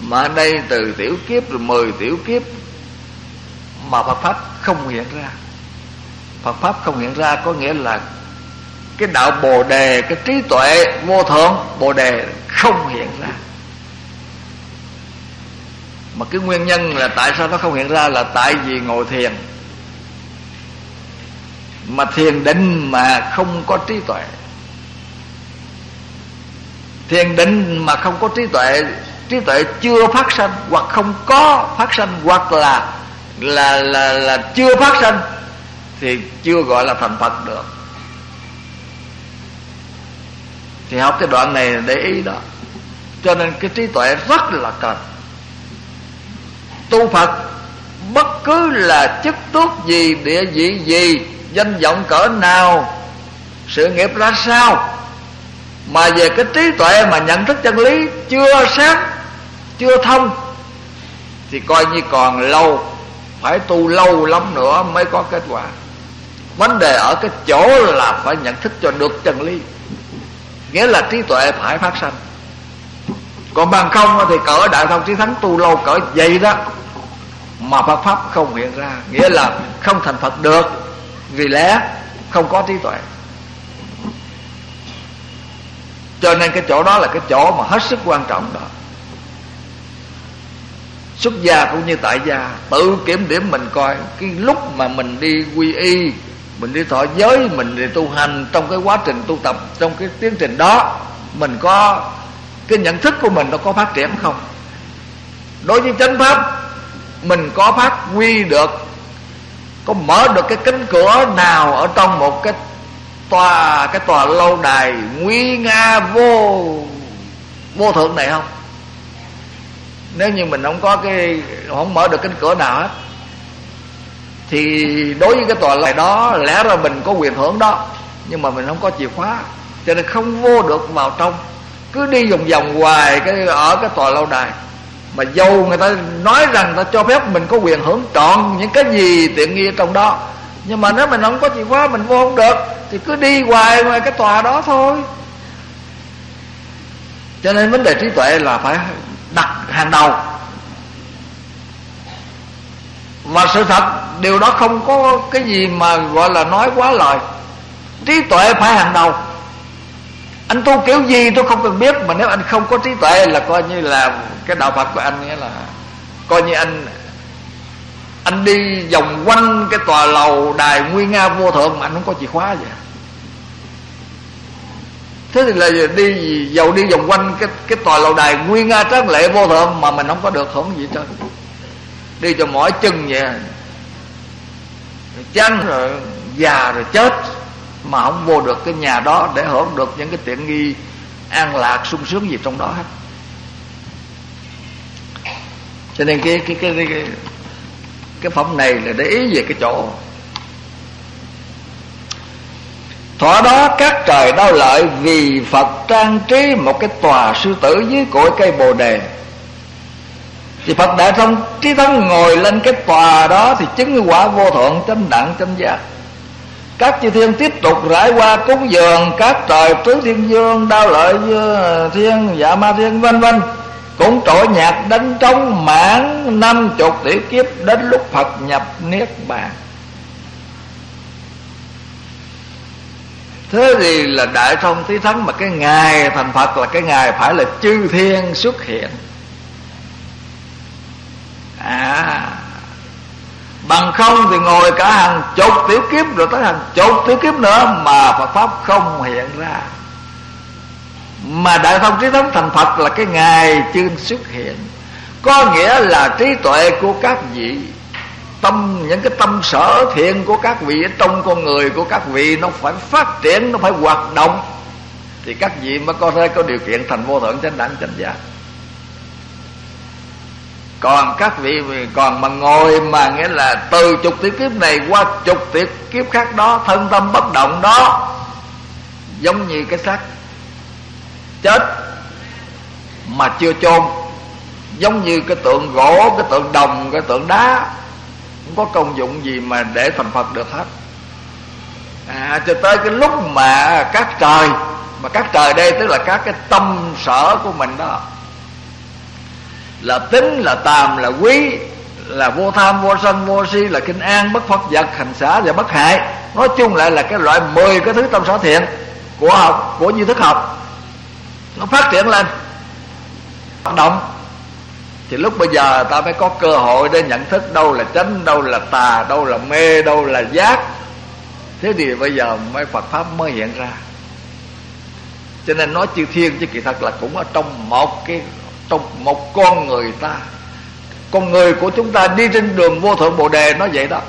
Mà đây từ tiểu kiếp rồi 10 tiểu kiếp mà Phật pháp không hiện ra. Phật pháp không hiện ra có nghĩa là cái đạo Bồ Đề, cái trí tuệ vô thượng Bồ Đề không hiện ra. Mà cái nguyên nhân là tại sao nó không hiện ra là tại vì ngồi thiền. Mà thiền định mà không có trí tuệ, thiền định mà không có trí tuệ, trí tuệ chưa phát sanh hoặc không có phát sanh, hoặc là chưa phát sanh thì chưa gọi là thành Phật được. Thì học cái đoạn này để ý đó. Cho nên cái trí tuệ rất là cần. Tu Phật bất cứ là chức tước gì, địa vị gì, danh vọng cỡ nào, sự nghiệp ra sao, mà về cái trí tuệ mà nhận thức chân lý chưa sáng, chưa thông, thì coi như còn lâu, phải tu lâu lắm nữa mới có kết quả. Vấn đề ở cái chỗ là phải nhận thức cho được chân lý, nghĩa là trí tuệ phải phát sanh. Còn bằng không thì cỡ Đại Thông Trí Thắng tu lâu cỡ vậy đó mà Phật pháp không hiện ra, nghĩa là không thành Phật được, vì lẽ không có trí tuệ. Cho nên cái chỗ đó là cái chỗ mà hết sức quan trọng đó. Xuất gia cũng như tại gia, tự kiểm điểm mình coi cái lúc mà mình đi quy y, mình đi thọ giới, mình đi tu hành, trong cái quá trình tu tập, trong cái tiến trình đó, mình có cái nhận thức của mình nó có phát triển không? Đối với chánh pháp mình có phát huy được, có mở được cái cánh cửa nào ở trong một cái tòa lâu đài nguy nga vô thượng này không? Nếu như mình không mở được cánh cửa nào hết thì đối với cái tòa lâu đài đó lẽ ra mình có quyền hưởng đó, nhưng mà mình không có chìa khóa, cho nên không vô được vào trong, cứ đi vòng vòng hoài ở cái tòa lâu đài. Mà dâu người ta nói rằng người ta cho phép mình có quyền hưởng trọn những cái gì tiện nghi trong đó, nhưng mà nếu mình không có chìa khóa, mình vô không được, thì cứ đi hoài ngoài cái tòa đó thôi. Cho nên vấn đề trí tuệ là phải đặt hàng đầu. Và sự thật điều đó không có cái gì mà gọi là nói quá lời. Trí tuệ phải hàng đầu. Anh tu kiểu gì tôi không cần biết, mà nếu anh không có trí tuệ là coi như là cái đạo Phật của anh, nghĩa là coi như anh đi vòng quanh cái tòa lầu đài nguy nga vô thượng mà anh không có chìa khóa vậy. Thế thì là đi vòng quanh cái tòa lầu đài nguy nga tráng lệ vô thượng mà mình không có được hưởng gì hết trơn, đi cho mỏi chân vậy, chán rồi, già rồi chết mà không vô được cái nhà đó để hưởng được những cái tiện nghi an lạc sung sướng gì trong đó hết. Cho nên cái phẩm này là để ý về cái chỗ thỏa đó. Các trời đau lợi vì Phật trang trí một cái tòa sư tử dưới cội cây bồ đề, thì Phật Đại Thông Trí Thắng ngồi lên cái tòa đó thì chứng quả vô thượng chánh đẳng chánh giác. Các chư thiên tiếp tục rải qua cúng dường các trời tứ thiên vương, đau lợi thiên, dạ ma thiên, vân vân, cũng trỗi nhạc đánh trống mãn 50 tiểu kiếp, đến lúc Phật nhập Niết Bàn. Thế thì là Đại Thông Trí Thắng mà cái ngày thành Phật là cái ngày phải là chư thiên xuất hiện. Bằng không thì ngồi cả hàng chục tiểu kiếp rồi tới hàng chục tiểu kiếp nữa mà Phật pháp không hiện ra. Mà Đại Thông Trí Thắng thành Phật là cái ngày chư xuất hiện, có nghĩa là trí tuệ của các vị, những cái tâm sở thiện của các vị ở trong con người của các vị nó phải phát triển, nó phải hoạt động, thì các vị mới có thể có điều kiện thành vô thượng chánh đẳng chánh giác. Còn các vị còn mà ngồi mà nghĩa là từ chục tiểu kiếp này qua chục tiểu kiếp khác đó, thân tâm bất động đó, giống như cái xác chết mà chưa chôn, giống như cái tượng gỗ, cái tượng đồng, cái tượng đá, không có công dụng gì mà để thành Phật được hết. Cho tới cái lúc mà các trời đây tức là các cái tâm sở của mình đó, là tính, là tàm, là quý, là vô tham, vô sân, vô si, là kinh an, bất phất vật, hành xả và bất hại. Nói chung lại là cái loại 10 cái thứ tâm sở thiện của như thức học, nó phát triển lên, hoạt động. Thì lúc bây giờ ta mới có cơ hội để nhận thức đâu là chánh, đâu là tà, đâu là mê, đâu là giác. Thế thì bây giờ mới Phật Pháp mới hiện ra. Cho nên nói chư thiên chứ kỳ thật là cũng ở trong một con người ta. Con người của chúng ta đi trên đường vô thượng Bồ Đề nó vậy đó.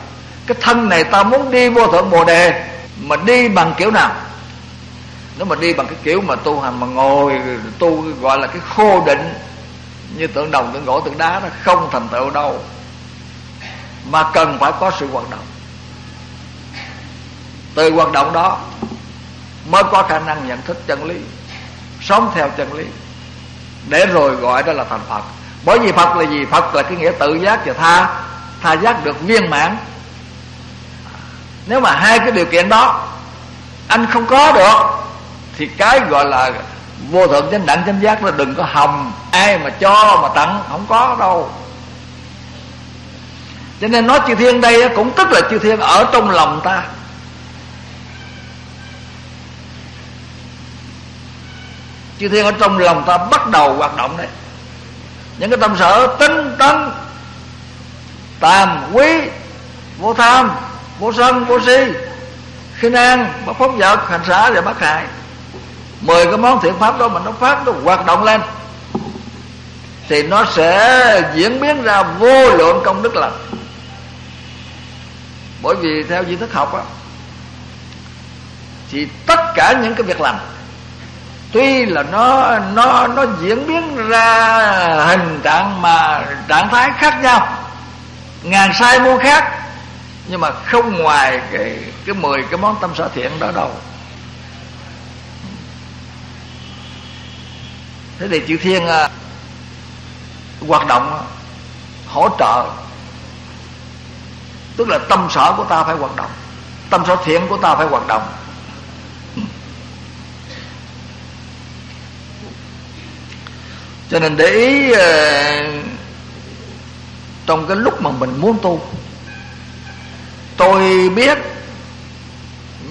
Cái thân này ta muốn đi vô thượng Bồ Đề mà đi bằng kiểu nào? Nếu mà đi bằng cái kiểu mà tu hành mà ngồi tu gọi là cái khô định, như tượng đồng, tượng gỗ, tượng đá, nó không thành tựu đâu. Mà cần phải có sự hoạt động. Từ hoạt động đó mới có khả năng nhận thức chân lý, sống theo chân lý, để rồi gọi đó là thành Phật. Bởi vì Phật là gì? Phật là cái nghĩa tự giác và tha giác được viên mãn. Nếu mà hai cái điều kiện đó anh không có được thì cái gọi là vô thượng chánh đẳng chánh giác là đừng có hòng ai mà cho mà tặng, không có đâu. Cho nên nói chư thiên đây cũng tức là chư thiên ở trong lòng ta. Chư thiên ở trong lòng ta bắt đầu hoạt động đấy. Những cái tâm sở tinh tấn, tàm quý, vô tham, vô sân, vô si, khinh an, bất phóng vật, hành xá và bất hại, 10 cái món thiện pháp đó mà nó phát, nó hoạt động lên thì nó sẽ diễn biến ra vô lượng công đức lành. Bởi vì theo duy thức học á, thì tất cả những cái việc làm tuy là nó diễn biến ra hình trạng mà trạng thái khác nhau, ngàn sai muôn khác, nhưng mà không ngoài cái 10 cái món tâm sở thiện đó đâu. Thế thì chư thiên hoạt động hỗ trợ, tức là tâm sở của ta phải hoạt động, tâm sở thiện của ta phải hoạt động. Cho nên để ý trong cái lúc mà mình muốn tu. Tôi biết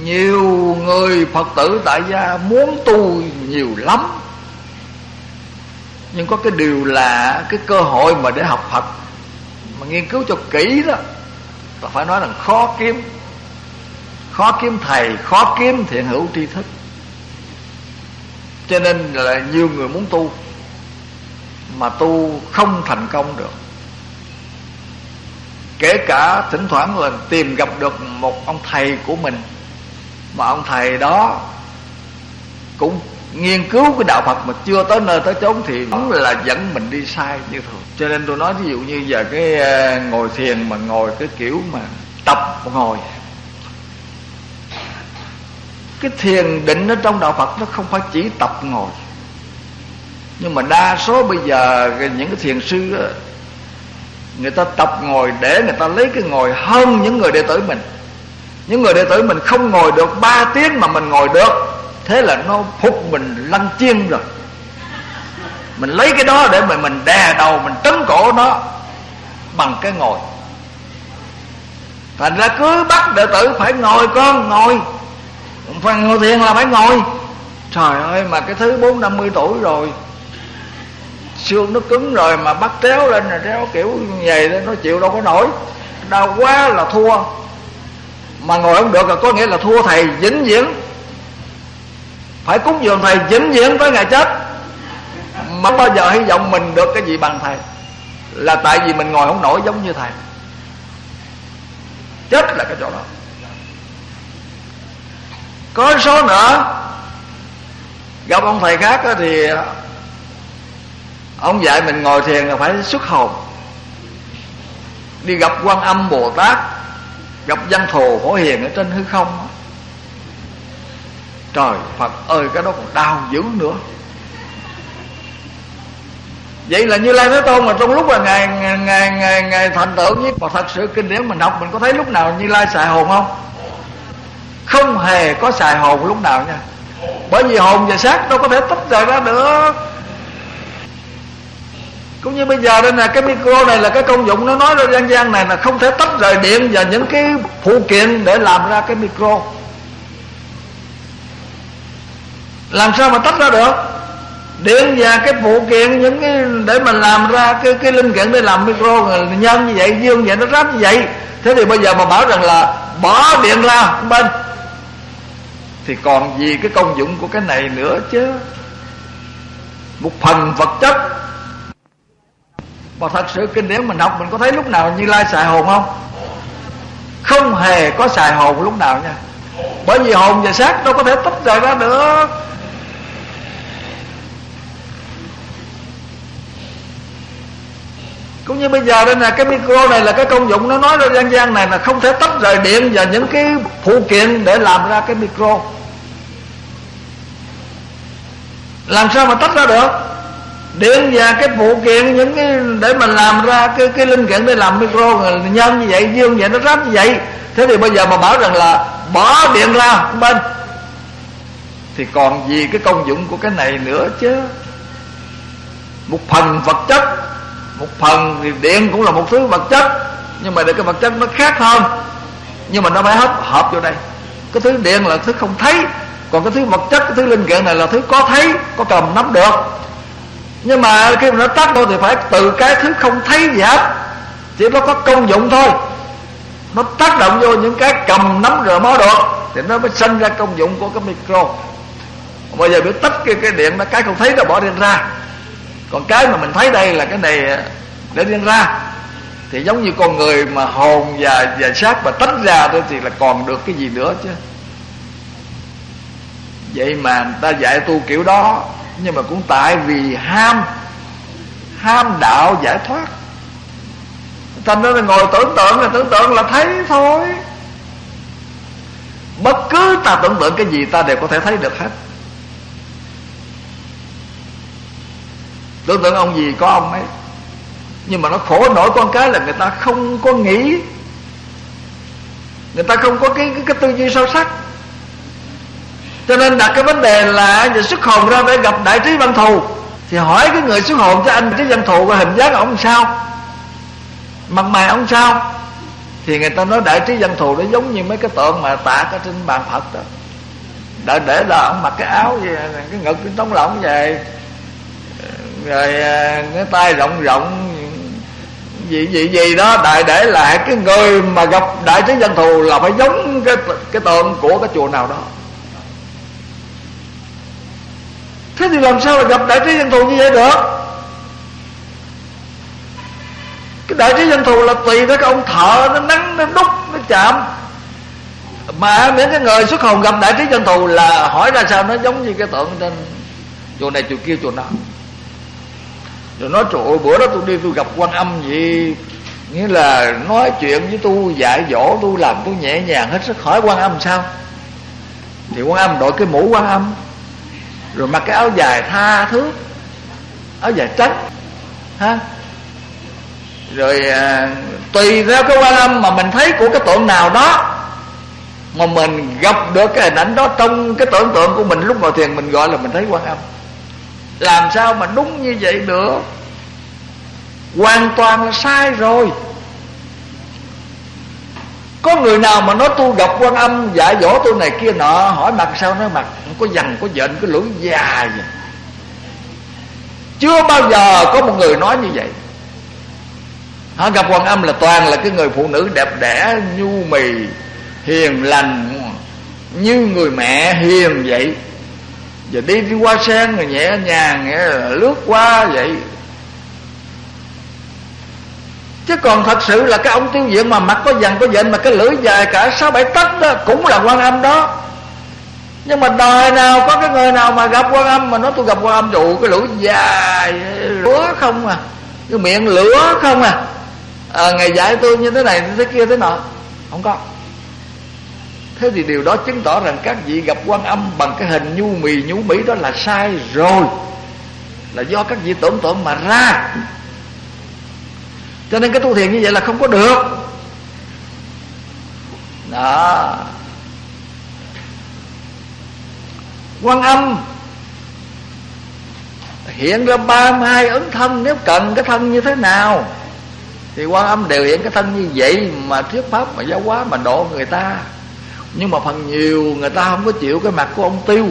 nhiều người Phật tử tại gia muốn tu nhiều lắm, nhưng có cái điều là cái cơ hội mà để học Phật mà nghiên cứu cho kỹ đó là phải nói là khó kiếm. Khó kiếm thầy, khó kiếm thiện hữu tri thức. Cho nên là nhiều người muốn tu mà tu không thành công được. Kể cả thỉnh thoảng là tìm gặp được một ông thầy của mình mà ông thầy đó cũng nghiên cứu cái đạo Phật mà chưa tới nơi tới chốn thì đúng là dẫn mình đi sai như thường. Cho nên tôi nói ví dụ như giờ cái ngồi thiền mà ngồi cái kiểu mà tập ngồi, cái thiền định ở trong đạo Phật nó không phải chỉ tập ngồi. Nhưng mà đa số bây giờ những cái thiền sư đó, người ta tập ngồi để người ta lấy cái ngồi hơn những người đệ tử mình. Những người đệ tử mình không ngồi được 3 tiếng mà mình ngồi được, thế là nó phục mình lăn chiên rồi. Mình lấy cái đó để mình đè đầu, mình trấn cổ nó bằng cái ngồi. Thành ra cứ bắt đệ tử phải ngồi con, ngồi. Phải ngồi thiền là phải ngồi. Trời ơi, mà cái thứ 40-50 tuổi rồi, xương nó cứng rồi mà bắt tréo lên là tréo kiểu như vậy đó, nó chịu đâu có nổi, đau quá là thua. Mà ngồi không được là có nghĩa là thua thầy vĩnh viễn, phải cúng dường thầy vĩnh viễn tới ngày chết, mà bao giờ hy vọng mình được cái gì bằng thầy, là tại vì mình ngồi không nổi giống như thầy. Chết là cái chỗ đó. Có số nữa gặp ông thầy khác thì ông dạy mình ngồi thiền là phải xuất hồn, đi gặp Quan Âm Bồ Tát, gặp Văn Thù Phổ Hiền ở trên hư không. Trời Phật ơi, cái đó còn đau dữ nữa. Vậy là Như Lai Thế Tôn mà trong lúc mà ngày thành tựu nhất, mà thật sự kinh điển mình học mình có thấy lúc nào Như Lai xài hồn không? Không hề có xài hồn lúc nào nha. Bởi vì hồn và xác đâu có thể tách rời ra được. Cũng như bây giờ đây nè, cái micro này là cái công dụng nó nói ra dân gian này là không thể tách rời điện và những cái phụ kiện để làm ra cái micro. Làm sao mà tách ra được? điện và cái phụ kiện, những cái để mình làm ra cái linh kiện để làm micro nhân như vậy, dương vậy, nó ráp như vậy. Thế thì bây giờ mà bảo rằng là bỏ điện ra bên thì còn gì cái công dụng của cái này nữa chứ. Một phần vật chất mà thật sự kinh điển mình học, mình có thấy lúc nào Như Lai xài hồn không? Không hề có xài hồn lúc nào nha. Bởi vì hồn và xác đâu có thể tách rời ra được. Cũng như bây giờ đây nè, cái micro này là cái công dụng nó nói ra gian gian này là không thể tách rời điện và những cái phụ kiện để làm ra cái micro. Làm sao mà tách ra được? Điện và cái phụ kiện, những cái để mình làm ra cái linh kiện để làm micro nhân như vậy, dương vậy, nó ráp như vậy. Thế thì bây giờ mà bảo rằng là bỏ điện ra bên thì còn gì cái công dụng của cái này nữa chứ. Một phần vật chất, một phần thì điện cũng là một thứ vật chất, nhưng mà để cái vật chất nó khác hơn, nhưng mà nó phải hợp vô đây. Cái thứ điện là thứ không thấy, còn cái thứ vật chất, cái thứ linh kiện này là thứ có thấy, có cầm nắm được. Nhưng mà khi mà nó tách đâu thì phải từ cái thứ không thấy gì hết, chỉ nó có công dụng thôi, nó tác động vô những cái cầm nắm rờ mó được thì nó mới sinh ra công dụng của cái micro. Bây giờ biểu tách cái điện nó, cái không thấy nó bỏ điện ra, còn cái mà mình thấy đây là cái này để điện ra. Thì giống như con người mà hồn và xác mà tách ra thôi thì là còn được cái gì nữa chứ. Vậy mà người ta dạy tu kiểu đó, nhưng mà cũng tại vì ham đạo giải thoát, thành ra là ngồi tưởng tượng là thấy thôi. Bất cứ ta tưởng tượng cái gì ta đều có thể thấy được hết. Tưởng tượng ông gì có ông ấy, nhưng mà nó khổ nổi con cái là người ta không có nghĩ, người ta không có cái tư duy sâu sắc. Cho nên đặt cái vấn đề là về xuất hồn ra để gặp đại trí văn thù, thì hỏi cái người xuất hồn cho anh trí văn thù có hình dáng ông sao, mặt mày ông sao, thì người ta nói đại trí văn thù nó giống như mấy cái tượng mà tạc ở trên bàn Phật đó. Đã để là ông mặc cái áo gì, cái ngực cái trống lỏng vậy, rồi cái tay rộng gì đó. Đại để lại cái người mà gặp đại trí văn thù là phải giống cái tượng của cái chùa nào đó. Thế thì làm sao là gặp đại trí văn thù như vậy được? Cái đại trí văn thù là tùy với cái ông thợ, nó nắng, nó đúc, nó chạm. Mà miễn cái người xuất hồn gặp đại trí văn thù là hỏi ra sao nó giống như cái tượng trên chùa này chùa kia chùa nào. Rồi nói trời ơi, bữa đó tôi đi tôi gặp Quan Âm gì, nghĩa là nói chuyện với tôi, dạy dỗ tôi, làm tôi nhẹ nhàng hết sức. Hỏi Quan Âm sao? Thì Quan Âm đội cái mũ Quan Âm, rồi mặc cái áo dài tha thước, áo dài trắng ha. Rồi tùy theo cái Quan Âm mà mình thấy của cái tượng nào đó mà mình gặp được cái hình ảnh đó trong cái tưởng tượng của mình lúc ngồi thiền, mình gọi là mình thấy Quan Âm. Làm sao mà đúng như vậy được? Hoàn toàn là sai rồi. Có người nào mà nói tu gặp Quan Âm dạy dỗ tôi này kia nọ, hỏi mặt sao nó mặt có dằn có dện, cái lưỡi dài vậy. Chưa bao giờ có một người nói như vậy. Họ gặp Quan Âm là toàn là cái người phụ nữ đẹp đẽ, nhu mì, hiền lành, như người mẹ hiền vậy. Giờ đi qua sen rồi nhẹ nhàng, nghĩa là lướt qua vậy. Chứ còn thật sự là cái ông Tiêu Diện mà mặt có dằn có dện, mà cái lưỡi dài cả 6-7 tấc đó cũng là Quan Âm đó. Nhưng mà đời nào có cái người nào mà gặp Quan Âm mà nói tôi gặp Quan Âm, trụ cái lưỡi dài lúa không à, cái miệng lửa không à, ngày dạy tôi như thế này thế kia thế nọ, không có. Thế thì điều đó chứng tỏ rằng các vị gặp Quan Âm bằng cái hình nhu mì nhú mỹ đó là sai rồi, là do các vị tưởng tượng mà ra. Cho nên cái tu thiền như vậy là không có được đó. Quan Âm hiện ra 32 ứng thân, nếu cần cái thân như thế nào thì Quan Âm đều hiện cái thân như vậy mà thuyết pháp, mà giáo hóa, mà độ người ta. Nhưng mà phần nhiều người ta không có chịu cái mặt của ông Tiêu,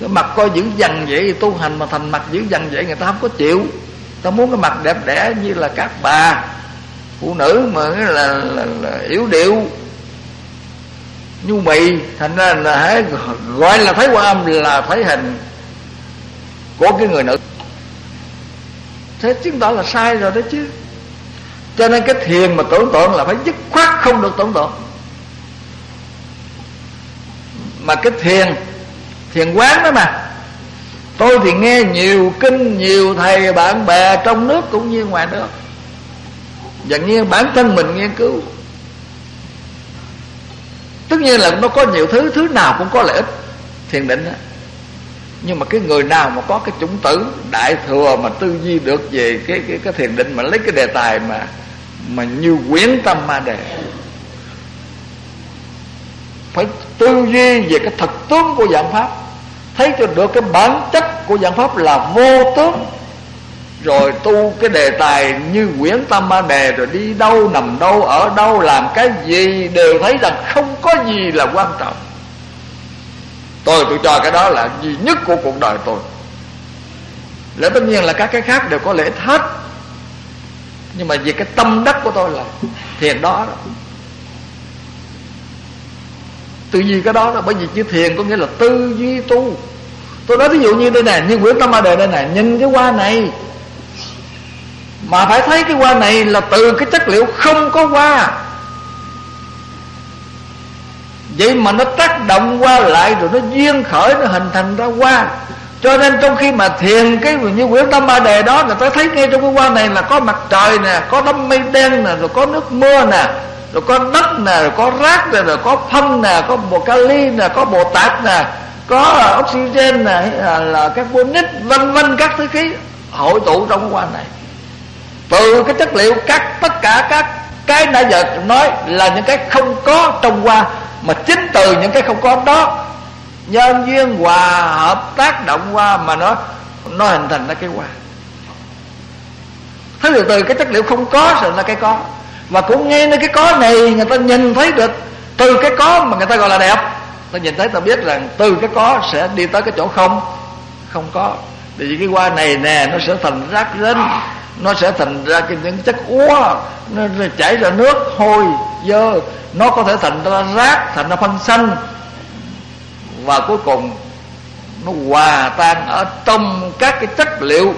Cái mặt coi dữ dằn vậy thì tu hành mà thành mặt dữ dằn vậy người ta không có chịu. Ta muốn cái mặt đẹp đẽ như là các bà phụ nữ mà là yếu điệu nhu mì, thành ra là gọi là thấy qua âm là thấy hình của cái người nữ. Thế chứng tỏ là sai rồi đó chứ. Cho nên cái thiền mà tưởng tượng là phải dứt khoát không được tưởng tượng. Mà cái thiền quán đó mà, tôi thì nghe nhiều kinh, nhiều thầy bạn bè trong nước cũng như ngoài nước, và nghe bản thân mình nghiên cứu. Tất nhiên là nó có nhiều thứ, thứ nào cũng có lợi ích thiền định đó. Nhưng mà cái người nào mà có cái chủng tử đại thừa mà tư duy được về cái thiền định, mà lấy cái đề tài mà như quyến tâm ma đề, phải tư duy về cái thực tướng của dạng pháp, thấy cho được cái bản chất của dạng pháp là vô tướng, rồi tu cái đề tài như quyển tâm ma đề, rồi đi đâu nằm đâu ở đâu làm cái gì đều thấy rằng không có gì là quan trọng. Tôi cho cái đó là duy nhất của cuộc đời tôi. Lẽ tất nhiên là các cái khác đều có lễ hết, nhưng mà vì cái tâm đắc của tôi là thiền đó, tư duy cái đó. Bởi vì chữ thiền có nghĩa là tư duy tu. Tôi nói ví dụ như đây này, như Nguyễn Tâm Ma Đề đây này, nhìn cái hoa này mà phải thấy cái hoa này là từ cái chất liệu không có hoa, vậy mà nó tác động qua lại rồi nó duyên khởi, nó hình thành ra hoa. Cho nên trong khi mà thiền cái như Nguyễn Tâm Ma Đề đó, người ta thấy ngay trong cái hoa này là có mặt trời nè, có đám mây đen nè, rồi có nước mưa nè, rồi có đất nè, rồi có rác nè, rồi có phân nè, có bồ kali nè, có bồ tát nè, có oxygen nè, là carbonic vân vân, các thứ khí hội tụ trong cái hoa này từ cái chất liệu các tất cả các cái nãy giờ nói là những cái không có trong hoa, mà chính từ những cái không có đó nhân duyên hòa hợp tác động hoa mà nó hình thành ra cái hoa. Thế từ từ cái chất liệu không có rồi là cái có, và cũng nghe nơi cái có này người ta nhìn thấy được từ cái có mà người ta gọi là đẹp. Ta nhìn thấy ta biết rằng từ cái có sẽ đi tới cái chỗ không có. Tại vì cái hoa này nè, nó sẽ thành rác rến, nó sẽ thành ra những chất úa, nó chảy ra nước hôi dơ, nó có thể thành ra rác, thành ra phân xanh, và cuối cùng nó hòa tan ở trong các cái chất liệu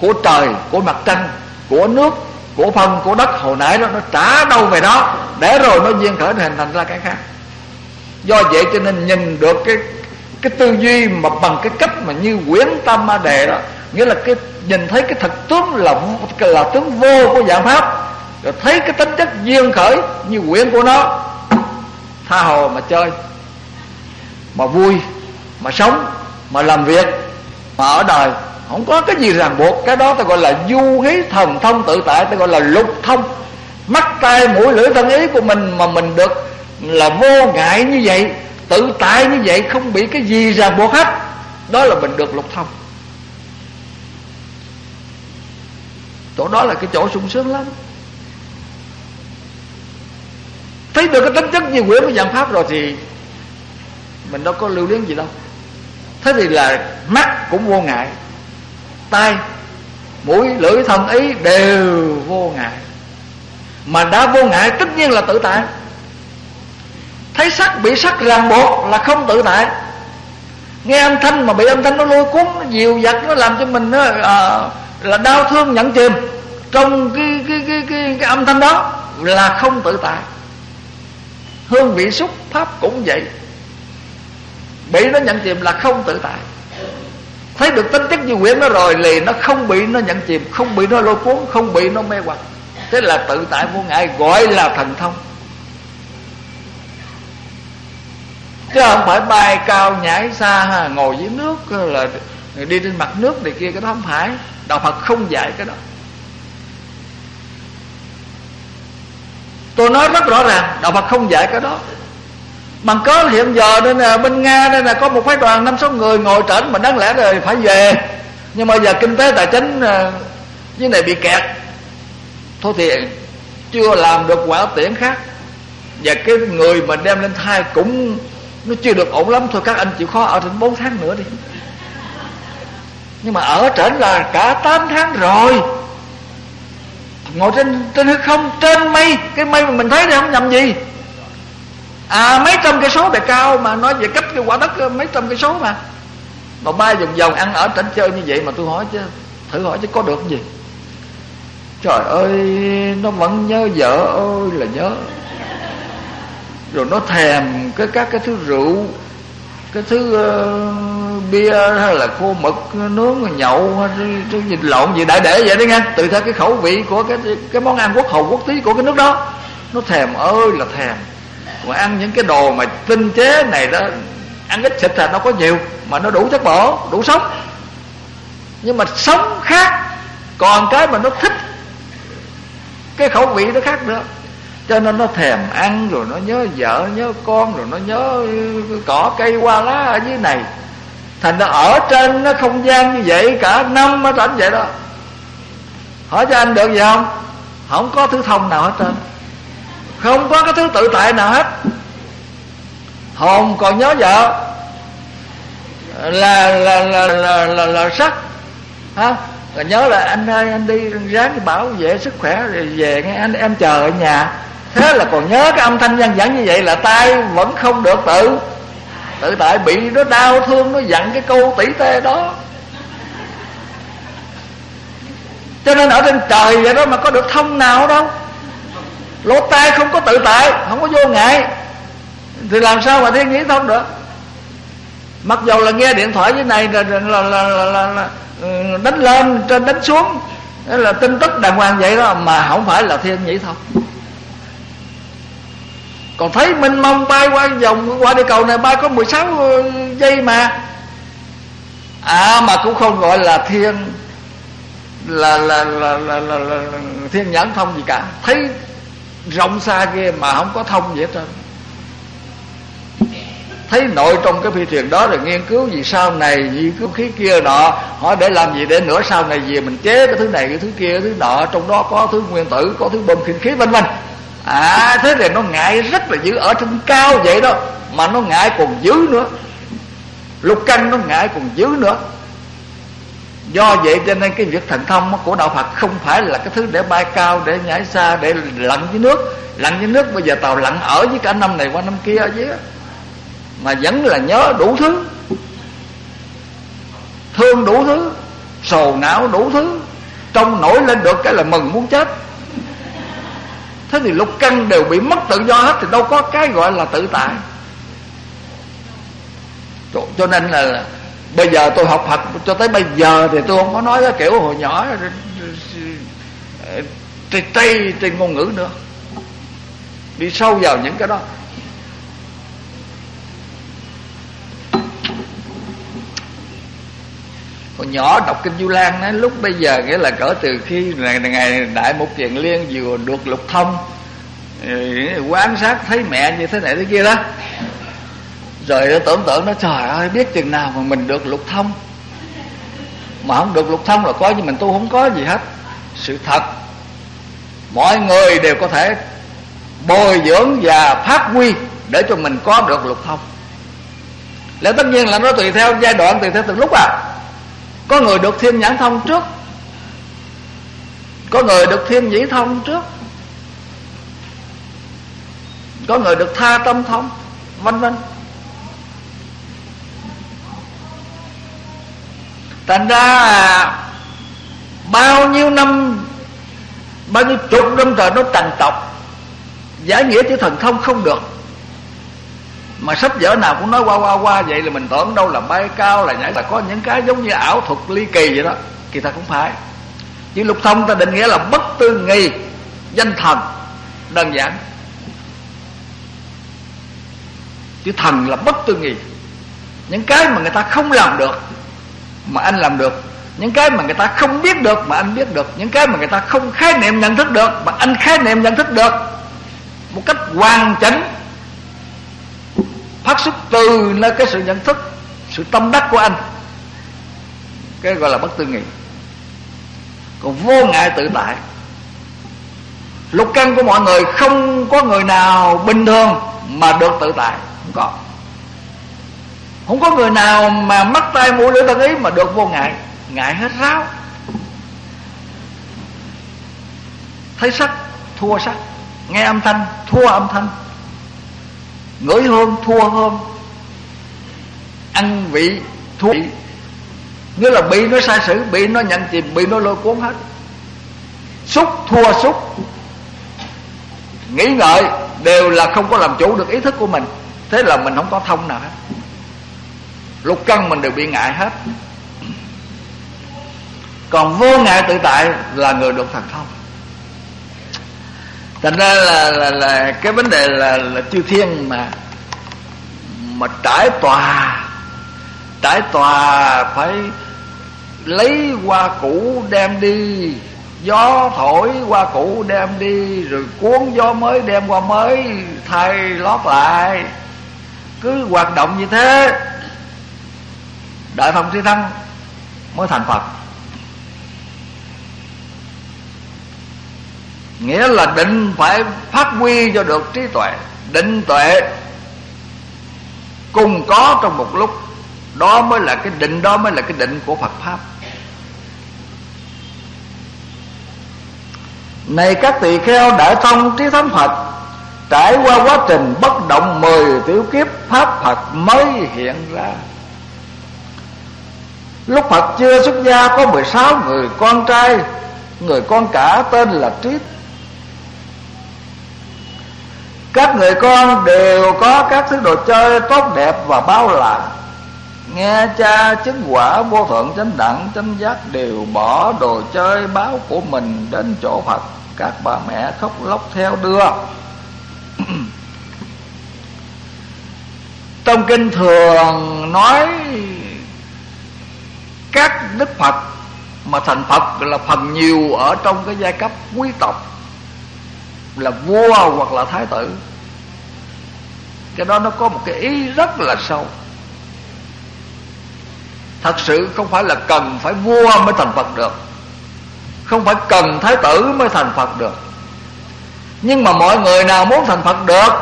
của trời, của mặt trăng, của nước, của phân, của đất hồi nãy đó. Nó trả đâu về đó để rồi nó duyên khởi hình thành ra cái khác. Do vậy cho nên nhìn được cái tư duy mà bằng cái cách mà như quyển Tam Ma Đề đó, nghĩa là cái nhìn thấy cái thực tướng là tướng vô của dạng pháp, rồi thấy cái tính chất duyên khởi như quyển của nó, tha hồ mà chơi, mà vui, mà sống, mà làm việc, mà ở đời không có cái gì ràng buộc. Cái đó ta gọi là du hí thần thông tự tại, ta gọi là lục thông. Mắt tai mũi lưỡi thân ý của mình mà mình được là vô ngại như vậy, tự tại như vậy, không bị cái gì ràng buộc hết, đó là mình được lục thông. Chỗ đó là cái chỗ sung sướng lắm. Thấy được cái tính chất như quyển của dạng pháp rồi thì mình đâu có lưu luyến gì đâu. Thế thì là mắt cũng vô ngại, tai mũi lưỡi thân ý đều vô ngại. Mà đã vô ngại tất nhiên là tự tại. Thấy sắc bị sắc ràng buộc là không tự tại. Nghe âm thanh mà bị âm thanh nó lôi cuốn, nó dìu dặt, nó làm cho mình là đau thương nhẫn chìm trong cái âm thanh đó là không tự tại. Hương vị xúc pháp cũng vậy, bị nó nhẫn chìm là không tự tại. Thấy được tính chất như quyển nó rồi thì nó không bị nó nhẫn chìm, không bị nó lôi cuốn, không bị nó mê hoặc. Thế là tự tại vô ngại, gọi là thần thông. Chứ không phải bay cao nhảy xa, ngồi dưới nước, là đi trên mặt nước này kia, cái đó không phải. Đạo Phật không dạy cái đó. Tôi nói rất rõ ràng, Đạo Phật không dạy cái đó. Bằng cớ hiện giờ nên là bên Nga nên là có một phái đoàn 5-6 người ngồi trển, mà đáng lẽ rồi phải về, nhưng mà giờ kinh tế tài chính dưới này bị kẹt, thôi thì chưa làm được quả tiễn khác. Và cái người mà đem lên thai cũng nó chưa được ổn lắm thôi, các anh chịu khó ở trên 4 tháng nữa đi. Nhưng mà ở trên là cả 8 tháng rồi, ngồi trên hư không, trên mây, cái mây mà mình thấy này không nhầm gì, mấy trăm cây số bề cao mà, nói về cách cái quả đất mấy trăm cây số mà bay vòng vòng, ăn ở tỉnh chơi như vậy mà tôi hỏi chứ, thử hỏi chứ có được gì. Trời ơi, nó vẫn nhớ vợ ơi là nhớ, rồi nó thèm các cái thứ rượu, cái thứ bia hay là khô mực nướng nhậu hay cái gì lộn gì đại để vậy đấy nghe, tùy theo cái khẩu vị của cái món ăn quốc hầu quốc tí của cái nước đó, nó thèm ơi là thèm. Mà ăn những cái đồ mà tinh chế này đó, ăn ít thịt là nó có nhiều mà nó đủ chất bổ, đủ sống. Nhưng mà sống khác, còn cái mà nó thích, cái khẩu vị nó khác nữa, cho nên nó thèm ăn, rồi nó nhớ vợ nhớ con, rồi nó nhớ cỏ cây hoa lá ở dưới này. Thành ra ở trên nó không gian như vậy cả năm nó rảnh vậy đó. Hỏi cho anh được gì không? Không có thứ thông nào hết trơn, không có cái thứ tự tại nào hết. Hồn còn nhớ vợ là sắc hả? Rồi nhớ là anh ơi anh đi ráng bảo vệ sức khỏe rồi về nghe anh, em chờ ở nhà. Thế là còn nhớ cái âm thanh văng vẳng như vậy, là tay vẫn không được tự tại, bị nó đau thương, nó dặn cái câu tỉ tê đó. Cho nên ở trên trời vậy đó mà có được thông nào đâu, lỗ tai không có tự tại, không có vô ngại thì làm sao mà thiên nghĩ thông được. Mặc dù là nghe điện thoại như này là đánh lên trên đánh xuống, đó là tin tức đàng hoàng vậy đó, mà không phải là thiên nhĩ thông. Còn thấy mênh mông bay qua vòng, qua địa cầu này bay có 16 giây mà cũng không gọi là thiên, là thiên nhãn thông gì cả. Thấy rộng xa kia mà không có thông gì hết trơn, thấy nội trong cái phi thuyền đó, rồi nghiên cứu gì sau này, nghiên cứu khí kia nọ, hỏi để làm gì, để nữa sau này gì mình chế cái thứ này cái thứ kia cái thứ nọ, trong đó có thứ nguyên tử, có thứ bom khinh khí vân vân. Thế thì nó ngại rất là dữ, ở trên cao vậy đó mà nó ngại còn dữ nữa, lục căn nó ngại còn dữ nữa. Do vậy cho nên cái việc thần thông của đạo Phật không phải là cái thứ để bay cao, để nhảy xa, để lặn dưới nước. Lặn dưới nước bây giờ tàu lặn ở với cả năm này qua năm kia ở dưới, mà vẫn là nhớ đủ thứ, thương đủ thứ, sầu não đủ thứ, trong nổi lên được cái là mừng muốn chết. Thế thì lục căn đều bị mất tự do hết, thì đâu có cái gọi là tự tại. Cho nên là bây giờ tôi học Phật cho tới bây giờ thì tôi không có nói cái kiểu hồi nhỏ trên ngôn ngữ nữa, đi sâu vào những cái đó. Còn nhỏ đọc kinh Du Lan ấy, lúc bây giờ nghĩa là cỡ từ khi ngày Đại Mục Kiền Liên vừa được lục thông, quan sát thấy mẹ như thế này thế kia đó, rồi nó tưởng tượng nó trời ơi biết chừng nào mà mình được lục thông. Mà không được lục thông là có, nhưng mình tu không có gì hết. Sự thật mọi người đều có thể bồi dưỡng và phát huy để cho mình có được lục thông. Lẽ tất nhiên là nó tùy theo giai đoạn, tùy theo từng lúc à. Có người được thiên nhãn thông trước, có người được thiên nhĩ thông trước, có người được tha tâm thông, vân vân. Thành ra bao nhiêu năm, bao nhiêu chục năm trời nó trằn trọc giải nghĩa chữ thần thông không được, mà sách vở nào cũng nói qua vậy, là mình tưởng đâu là bay cao là nhảy, là có những cái giống như ảo thuật ly kỳ vậy đó. Kỳ thật không phải, chữ lục thông ta định nghĩa là bất tư nghị danh thần, đơn giản. Chữ thần là bất tư nghị, những cái mà người ta không làm được mà anh làm được, những cái mà người ta không biết được mà anh biết được, những cái mà người ta không khái niệm nhận thức được mà anh khái niệm nhận thức được một cách hoàn chỉnh, phát xuất từ nơi cái sự nhận thức, sự tâm đắc của anh, cái gọi là bất tư nghị. Còn vô ngại tự tại, lục căn của mọi người không có người nào bình thường mà được tự tại, không có. Không có người nào mà mắt tai mũi lưỡi thân ý mà được vô ngại. Ngại hết ráo. Thấy sắc thua sắc, nghe âm thanh thua âm thanh, ngửi hương thua hương, ăn vị thua vị. Nghĩa là bị nó sai sử, bị nó nhận chìm, bị nó lôi cuốn hết. Xúc thua xúc, nghĩ ngợi đều là không có làm chủ được ý thức của mình. Thế là mình không có thông nào hết. Lục căn mình đều bị ngại hết. Còn vô ngại tự tại là người được thần thông. Thành ra là cái vấn đề là chư thiên mà trải tòa phải lấy hoa cũ đem đi, gió thổi hoa cũ đem đi, rồi cuốn gió mới đem qua mới thay lót lại, cứ hoạt động như thế Đại Thông Trí Thắng mới thành Phật. Nghĩa là định phải phát huy cho được trí tuệ. Định tuệ cùng có trong một lúc, đó mới là cái định, đó mới là cái định của Phật Pháp. Này các tỳ kheo, Đại Thông Trí Thắng Phật trải qua quá trình bất động 10 tiểu kiếp, Pháp Phật mới hiện ra. Lúc Phật chưa xuất gia có 16 người con trai, người con cả tên là Trí. Các người con đều có các thứ đồ chơi tốt đẹp và bao la, nghe cha chứng quả vô thượng chánh đẳng chánh giác đều bỏ đồ chơi báo của mình đến chỗ Phật. Các bà mẹ khóc lóc theo đưa. Trong kinh thường nói các đức Phật mà thành Phật là phần nhiều ở trong cái giai cấp quý tộc, là vua hoặc là thái tử. Cái đó nó có một cái ý rất là sâu. Thật sự không phải là cần phải vua mới thành Phật được, không phải cần thái tử mới thành Phật được. Nhưng mà mọi người nào muốn thành Phật được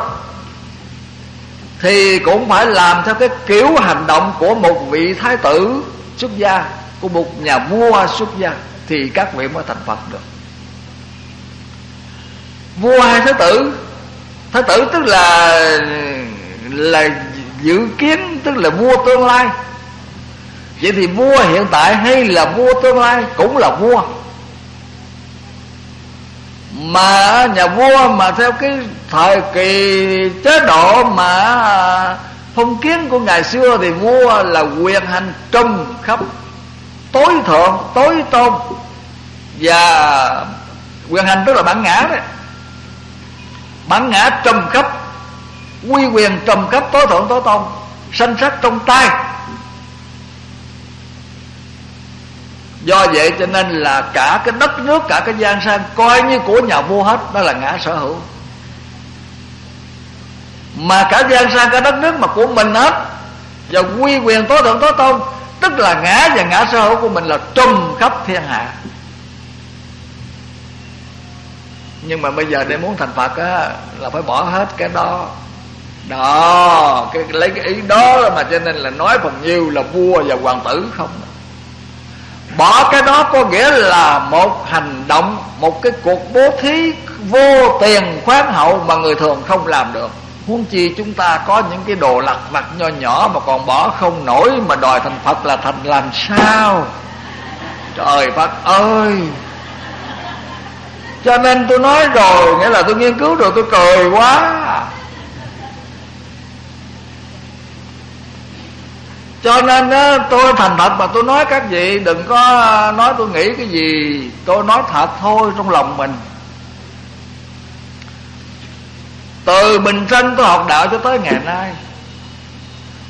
thì cũng phải làm theo cái kiểu hành động của một vị thái tử xuất gia, của một nhà vua xuất gia, thì các vị mới thành Phật được. Vua hay thái tử? Thái tử tức là dự kiến, tức là vua tương lai. Vậy thì vua hiện tại hay là vua tương lai cũng là vua. Mà nhà vua mà theo cái thời kỳ chế độ mà phong kiến của ngày xưa thì vua là quyền hành trùm khắp, tối thượng, tối tôn. Và quyền hành tức là bản ngã đấy. Bản ngã trùm khắp, quy quyền trùm khắp, tối thượng, tối tôn, sanh sắc trong tay. Do vậy cho nên là cả cái đất nước, cả cái giang san coi như của nhà vua hết, đó là ngã sở hữu. Mà cả giang san, cả đất nước mà của mình hết, và quy quyền tối thượng tối tôn, tức là ngã và ngã sở hữu của mình là trùm khắp thiên hạ. Nhưng mà bây giờ để muốn thành Phật á, là phải bỏ hết cái đó. Đó, lấy cái ý đó mà cho nên là nói phần nhiều là vua và hoàng tử không. Bỏ cái đó có nghĩa là một hành động, một cái cuộc bố thí vô tiền khoáng hậu mà người thường không làm được. Huống chi chúng ta có những cái đồ lặt vặt nho nhỏ mà còn bỏ không nổi, mà đòi thành Phật là thành làm sao? Trời Phật ơi! Cho nên tôi nói rồi, nghĩa là tôi nghiên cứu rồi, tôi cười quá. Cho nên đó, tôi thành thật mà tôi nói các vị, đừng có nói tôi nghĩ cái gì, tôi nói thật thôi trong lòng mình. Từ bình sinh tôi học đạo cho tới ngày nay,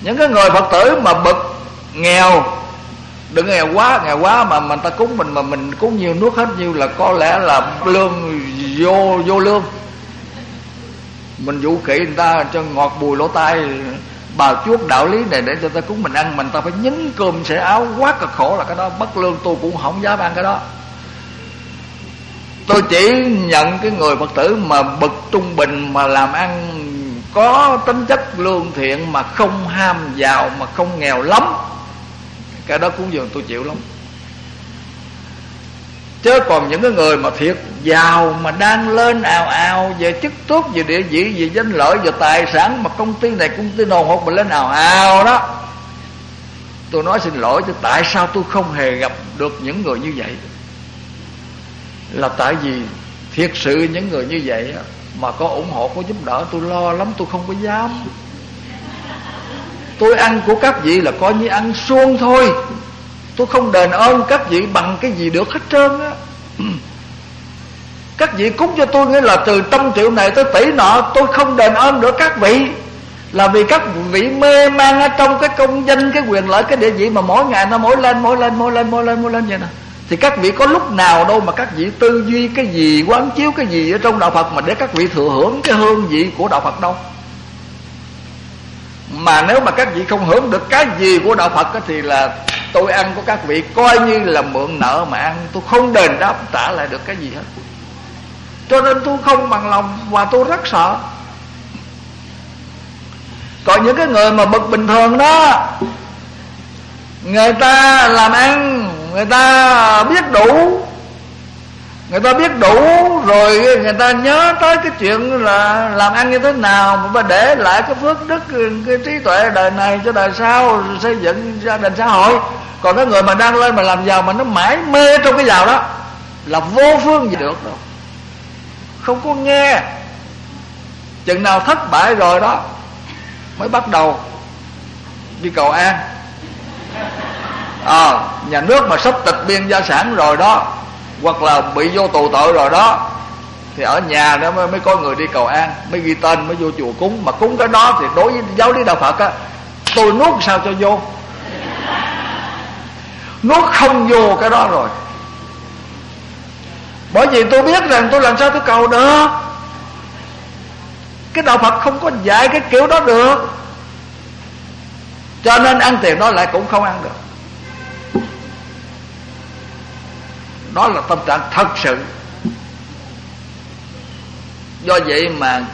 những cái người Phật tử mà bực nghèo, đừng nghèo quá mà mình ta cúng mình, mà mình cúng nhiều nuốt hết nhiều là có lẽ là lương vô lương. Mình vũ kỵ người ta cho ngọt bùi lỗ tai, bào chuốt đạo lý này để cho ta cúng mình ăn, mình ta phải nhấn cơm xẻ áo quá cực khổ, là cái đó bất lương. Tôi cũng không dám ăn cái đó. Tôi chỉ nhận cái người Phật tử mà bậc trung bình mà làm ăn có tính chất lương thiện mà không ham giàu, mà không nghèo lắm, cái đó cúng dường tôi chịu lắm. Chứ còn những cái người mà thiệt giàu mà đang lên ào ào về chức tước, về địa vị, về danh lợi, về tài sản, mà công ty này công ty nọ hột mình lên ào ào đó, tôi nói xin lỗi, chứ tại sao tôi không hề gặp được những người như vậy? Là tại vì thiệt sự những người như vậy mà có ủng hộ, có giúp đỡ, tôi lo lắm, tôi không có dám. Tôi ăn của các vị là coi như ăn suông thôi, tôi không đền ơn các vị bằng cái gì được hết trơn á. Các vị cúng cho tôi nghĩa là từ trăm triệu này tới tỷ nọ, tôi không đền ơn được các vị, là vì các vị mê man ở trong cái công danh, cái quyền lợi, cái địa vị mà mỗi ngày nó mỗi lên vậy nè. Thì các vị có lúc nào đâu mà các vị tư duy cái gì, quán chiếu cái gì ở trong đạo Phật mà để các vị thừa hưởng cái hương vị của đạo Phật đâu. Mà nếu mà các vị không hưởng được cái gì của đạo Phật thì là tôi ăn của các vị coi như là mượn nợ mà ăn, tôi không đền đáp trả lại được cái gì hết. Cho nên tôi không bằng lòng và tôi rất sợ. Còn những cái người mà bậc bình thường đó, người ta làm ăn, người ta biết đủ, rồi người ta nhớ tới cái chuyện là làm ăn như thế nào mà để lại cái phước đức, cái trí tuệ đời này cho đời sau, xây dựng gia đình xã hội. Còn cái người mà đang lên mà làm giàu mà nó mãi mê trong cái giàu đó là vô phương gì được đâu, không có nghe. Chừng nào thất bại rồi đó mới bắt đầu đi cầu an. Nhà nước mà sắp tịch biên gia sản rồi đó, hoặc là bị vô tù tội rồi đó, thì ở nhà đó mới có người đi cầu an, mới ghi tên, mới vô chùa cúng. Mà cúng cái đó thì đối với giáo lý đạo Phật á, tôi nuốt sao cho vô, nuốt không vô cái đó rồi. Bởi vì tôi biết rằng tôi làm sao tôi cầu được, cái đạo Phật không có dạy cái kiểu đó được, cho nên ăn tiền đó lại cũng không ăn được. Đó là tâm trạng thật sự. Do vậy mà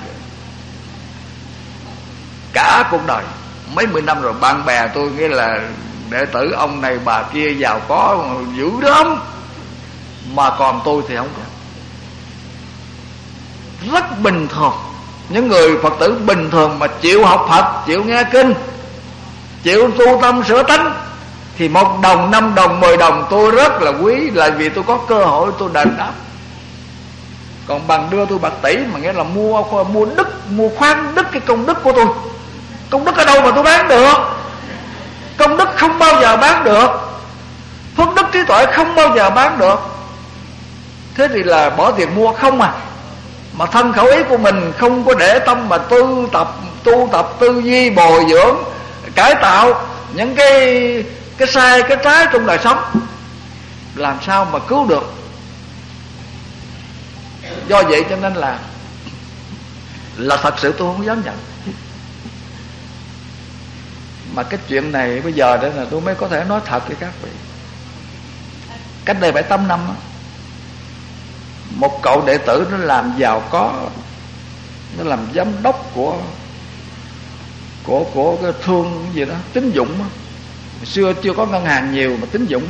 cả cuộc đời mấy mươi năm rồi, bạn bè tôi nghĩa là đệ tử ông này bà kia giàu có dữ lắm, mà còn tôi thì không có. Rất bình thường. Những người Phật tử bình thường mà chịu học Phật, chịu nghe kinh, chịu tu tâm sửa tánh, thì 1 đồng, 5 đồng, 10 đồng tôi rất là quý, là vì tôi có cơ hội tôi đền đáp. Còn bằng đưa tôi bạc tỷ mà nghĩa là mua đức, mua khoan đức cái công đức của tôi. Công đức ở đâu mà tôi bán được? Công đức không bao giờ bán được, phước đức trí tuệ không bao giờ bán được. Thế thì là bỏ tiền mua không à. Mà thân khẩu ý của mình không có để tâm mà tu tập tư duy, bồi dưỡng, cải tạo những cái sai cái trái trong đời sống, làm sao mà cứu được. Do vậy cho nên là thật sự tôi không dám nhận. Mà cái chuyện này bây giờ đây là tôi mới có thể nói thật với các vị. Cách đây 7-8 năm, một cậu đệ tử nó làm giàu có, nó làm giám đốc của cái thương gì đó, tín dụng. Xưa chưa có ngân hàng nhiều mà tín dụng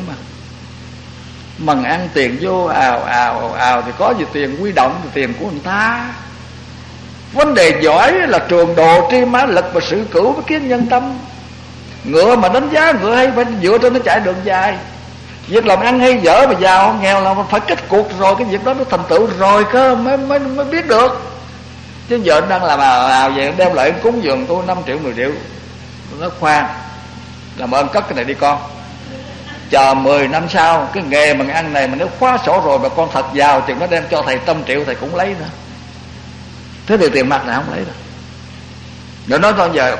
mà ăn tiền vô ào ào thì có gì tiền quy động thì tiền của người ta. Vấn đề giỏi là trường đồ, tri mã lực và sự cửu với kiến nhân tâm. Ngựa mà đánh giá ngựa hay phải dựa trên nó chạy đường dài. Việc làm ăn hay dở mà giàu không nghèo là phải kết cuộc rồi, cái việc đó nó thành tựu rồi cơ mới biết được. Chứ giờ đang làm ào vậy, đem lại cúng dường tôi 5 triệu 10 triệu nó khoan, làm ơn cất cái này đi con, chờ 10 năm sau cái nghề mà ăn này mà nếu khóa sổ rồi mà con thật giàu thì nó đem cho thầy 100 triệu thầy cũng lấy nữa. Thế thì tiền mặt này không lấy đâu. Nó nói con giờ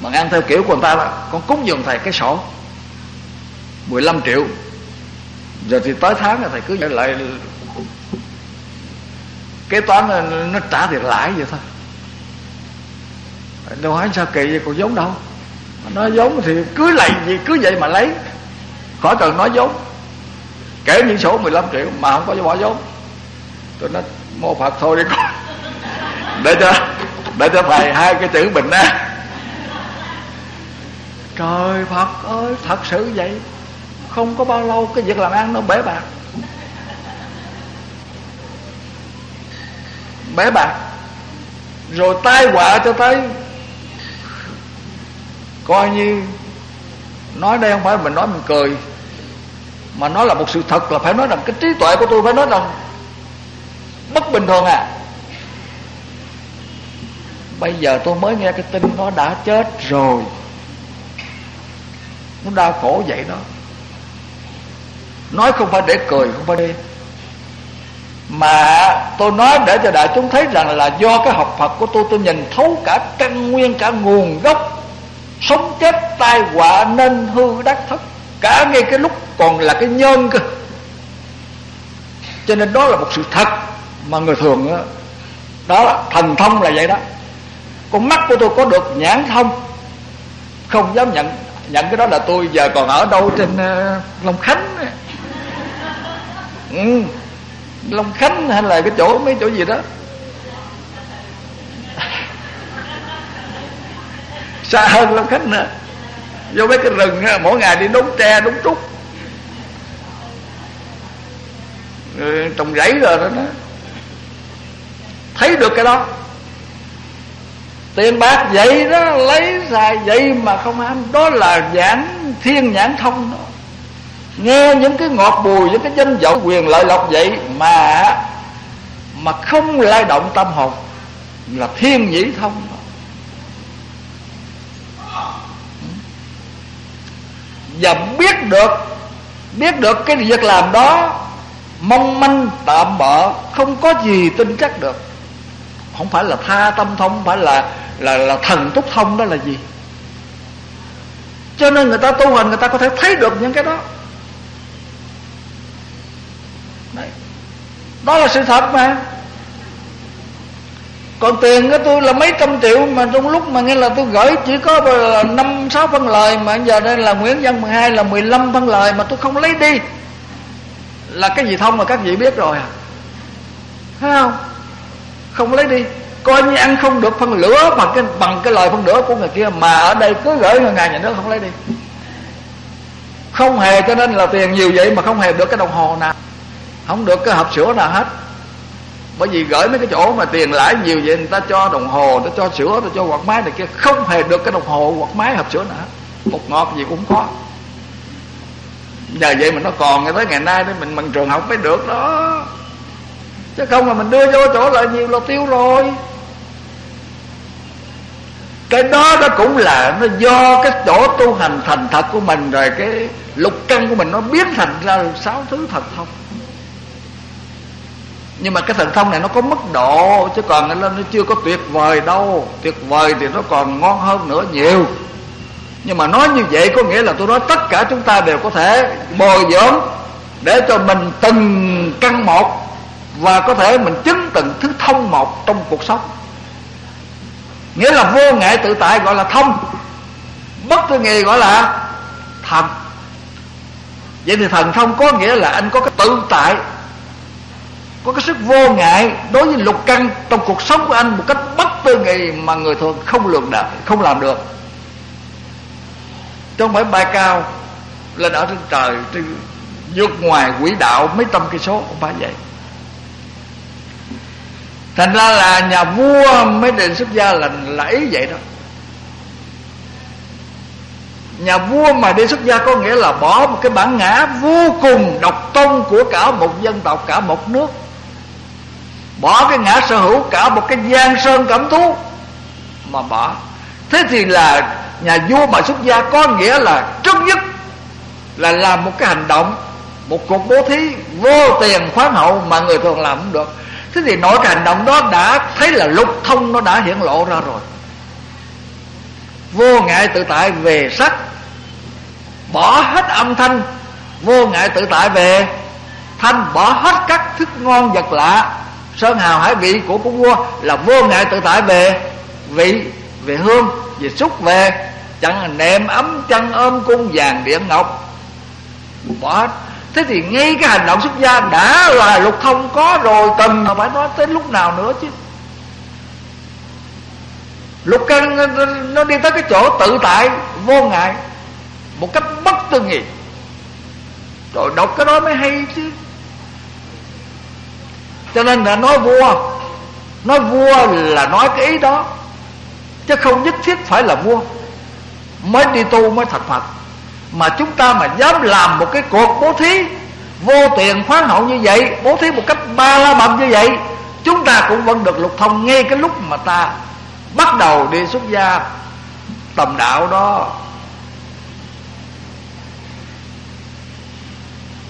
mà ăn theo kiểu của người ta đó, con cúng dường thầy cái sổ 15 triệu, giờ thì tới tháng là thầy cứ lại kế toán nó trả tiền lãi vậy thôi. Đâu hỏi sao kỳ vậy, còn giống đâu. Nói vốn thì cứ lầy gì cứ vậy mà lấy, khỏi cần nói vốn. Kể những số 15 triệu mà không có bỏ vốn, tôi nói mô Phật thôi đi con, để cho để cho thầy hai cái chữ bình an. Trời Phật ơi, thật sự vậy. Không có bao lâu cái việc làm ăn nó bể bạc. Bể bạc. Rồi tai họa cho tới coi như, nói đây không phải mình nói mình cười, mà nói là một sự thật, là phải nói rằng cái trí tuệ của tôi phải nói rằng bất bình thường à. Bây giờ tôi mới nghe cái tin nó đã chết rồi. Nó đau khổ vậy đó. Nói không phải để cười, không phải đi, mà tôi nói để cho đại chúng thấy rằng là do cái học Phật của tôi nhìn thấu cả căn nguyên, cả nguồn gốc, sống chết tai họa nên hư đắc thất, cả ngay cái lúc còn là cái nhân cơ. Cho nên đó là một sự thật mà người thường đó, đó thần thông là vậy đó. Con mắt của tôi có được nhãn thông, không dám nhận cái đó là tôi giờ còn ở đâu trên Long Khánh, Long Khánh hay là cái chỗ mấy chỗ gì đó xa hơn Long Khánh nữa, vô mấy cái rừng mỗi ngày đi đốn tre đốn trúc trồng rẫy rồi đó, đó thấy được cái đó. Tiền bạc vậy đó lấy xài vậy mà không ham, đó là nhãn thiên nhãn thông đó. Nghe những cái ngọt bùi, những cái danh vọng quyền lợi lộc vậy mà không lay động tâm hồn là thiên nhĩ thông đó. Và biết được cái việc làm đó mong manh tạm bợ, không có gì tin chắc được. Không phải là tha tâm thông, không phải là thần túc thông, đó là gì. Cho nên người ta tu hành, người ta có thể thấy được những cái đó. Đấy. Đó là sự thật mà. Còn tiền của tôi là mấy trăm triệu, mà trong lúc mà nghe là tôi gửi chỉ có 5-6 phân lời, mà giờ đây là Nguyễn Văn 12 là 15 phân lời mà tôi không lấy đi, là cái gì thông mà các vị biết rồi à? Thấy không? Không lấy đi, coi như ăn không được phân lửa bằng cái lời phân lửa của người kia, mà ở đây cứ gửi ngân hàng nhà nước không lấy đi, không hề. Cho nên là tiền nhiều vậy mà không hề được cái đồng hồ nào, không được cái hộp sữa nào hết. Bởi vì gửi mấy cái chỗ mà tiền lãi nhiều vậy, người ta cho đồng hồ, người ta cho sữa, người ta cho quạt máy này kia, không hề được cái đồng hồ, quạt máy, hộp sữa nào hết, bột ngọt gì cũng có. Nhờ vậy mà nó còn tới ngày nay để mình bằng trường học mới được đó, chứ không mà mình đưa vô chỗ là nhiều là tiêu rồi. Cái đó nó cũng là nó do cái chỗ tu hành thành thật của mình rồi, cái lục căn của mình nó biến thành ra 6 thứ thần thông. Nhưng mà cái thần thông này nó có mức độ, chứ còn nó chưa có tuyệt vời đâu. Tuyệt vời thì nó còn ngon hơn nữa nhiều. Nhưng mà nói như vậy có nghĩa là tôi nói tất cả chúng ta đều có thể bồi dưỡng để cho mình từng căn một, và có thể mình chứng từng thứ thông một trong cuộc sống. Nghĩa là vô ngại tự tại gọi là thông, bất tư nghì gọi là thần. Vậy thì thần thông có nghĩa là anh có cái tự tại, có cái sức vô ngại đối với lục căn trong cuộc sống của anh một cách bất tư nghì mà người thường không lường được, không làm được. Chứ không phải bay cao lên ở trên trời, trên vượt ngoài quỹ đạo mấy trăm cây số, không phải vậy. Thành ra là nhà vua mới định xuất gia là ý vậy đó. Nhà vua mà đi xuất gia có nghĩa là bỏ một cái bản ngã vô cùng độc tôn của cả một dân tộc, cả một nước, bỏ cái ngã sở hữu cả một cái giang sơn cẩm thú mà bỏ. Thế thì là nhà vua mà xuất gia có nghĩa là trước nhất là làm một cái hành động, một cuộc bố thí vô tiền khoáng hậu mà người thường làm không được. Thế thì nội cái hành động đó đã thấy là lục thông nó đã hiển lộ ra rồi. Vô ngại tự tại về sắc, bỏ hết âm thanh. Vô ngại tự tại về thanh, bỏ hết các thức ngon vật lạ, sơn hào hải vị của vua. Là vô ngại tự tại về vị, về hương, về xúc, về chẳng nệm ấm chăn ôm cung vàng điện ngọc, bỏ hết. Thế thì ngay cái hành động xuất gia đã là lục thông có rồi, cần mà phải nói tới lúc nào nữa chứ. Lục căn nó đi tới cái chỗ tự tại vô ngại một cách bất tư nghị. Rồi đọc cái đó mới hay chứ. Cho nên là nói vua là nói cái ý đó, chứ không nhất thiết phải là vua mới đi tu mới thành Phật. Mà chúng ta mà dám làm một cái cuộc bố thí vô tiền khoáng hậu như vậy, bố thí một cách ba la mật như vậy, chúng ta cũng vẫn được lục thông ngay cái lúc mà ta bắt đầu đi xuất gia tầm đạo đó.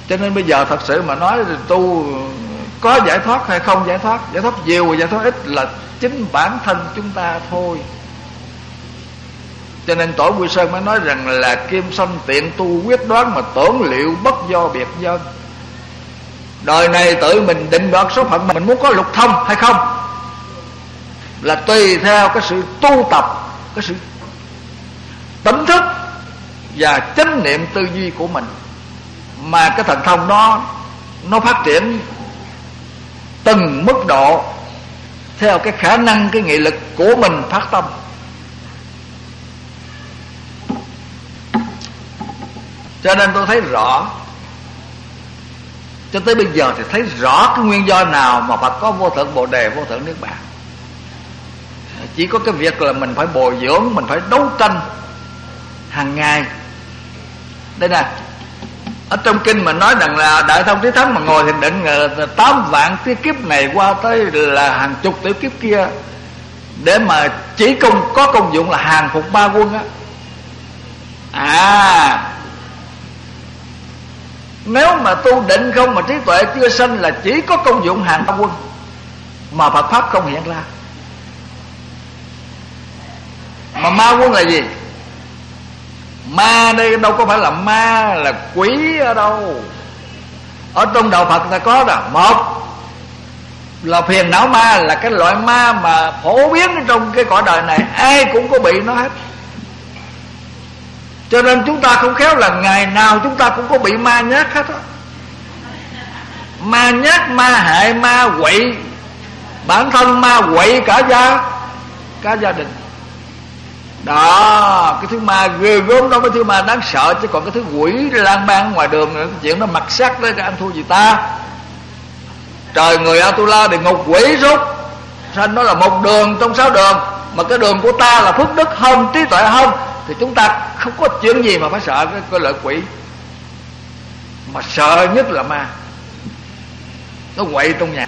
Cho nên bây giờ thật sự mà nói tu có giải thoát hay không giải thoát, giải thoát nhiều và giải thoát ít là chính bản thân chúng ta thôi. Cho nên Tổ Quy Sơn mới nói rằng là kim sanh tiện tu quyết đoán mà tưởng liệu bất do biệt dân. Đời này tự mình định đoạt số phận mình muốn có lục thông hay không là tùy theo cái sự tu tập, cái sự tỉnh thức và chánh niệm tư duy của mình, mà cái thần thông đó nó phát triển từng mức độ theo cái khả năng, cái nghị lực của mình phát tâm. Cho nên tôi thấy rõ, cho tới bây giờ thì thấy rõ cái nguyên do nào mà Phật có vô thượng Bồ Đề, vô thượng Niết Bàn. Chỉ có cái việc là mình phải bồi dưỡng, mình phải đấu tranh hàng ngày. Đây nè, ở trong kinh mà nói rằng là Đại Thông Trí Thắng mà ngồi thiền định 8 vạn cái kiếp này qua tới là hàng chục tiểu kiếp kia, để mà chỉ công có công dụng là hàng phục ba quân á. À, nếu mà tu định không mà trí tuệ chưa sanh là chỉ có công dụng hàng ba quân, mà Phật pháp không hiện ra. Mà ma quân là gì? Ma đây đâu có phải là ma là quỷ ở đâu. Ở trong đạo Phật ta có là một là phiền não ma, là cái loại ma mà phổ biến trong cái cõi đời này, ai cũng có bị nó hết. Cho nên chúng ta không khéo là ngày nào chúng ta cũng có bị ma nhát hết á. Ma nhát, ma hại, ma quậy bản thân, ma quậy cả gia đình. Đó, cái thứ ma ghê gớm đó mới thứ ma đáng sợ, chứ còn cái thứ quỷ lang bang ngoài đường cái chuyện nó mặc xác đấy, anh thua gì ta. Trời người Atula địa ngục quỷ rút sanh nó là một đường trong 6 đường, mà cái đường của ta là phước đức không, trí tuệ không, thì chúng ta không có chuyện gì mà phải sợ cái loại quỷ. Mà sợ nhất là ma, nó quậy trong nhà.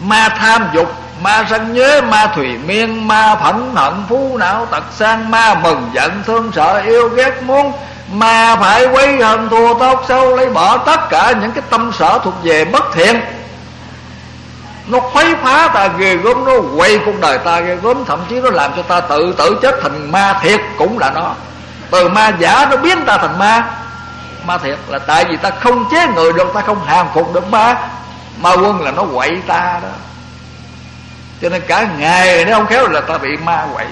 Ma tham dục, ma sân nhớ, ma thủy miên, ma phẫn hận, phú não, tật sang, ma mừng giận, thương sợ, yêu ghét muốn, ma phải quấy hận, thua tốt xấu, lấy bỏ tất cả những cái tâm sở thuộc về bất thiện. Nó khuấy phá ta ghê gớm, nó quay cuộc đời ta ghê gớm, thậm chí nó làm cho ta tự chết thành ma thiệt cũng là nó. Từ ma giả nó biến ta thành ma thiệt, là tại vì ta không chế người được, ta không hàng phục được ma quân là nó quậy ta đó. Cho nên cả ngày nếu không khéo là ta bị ma quậy,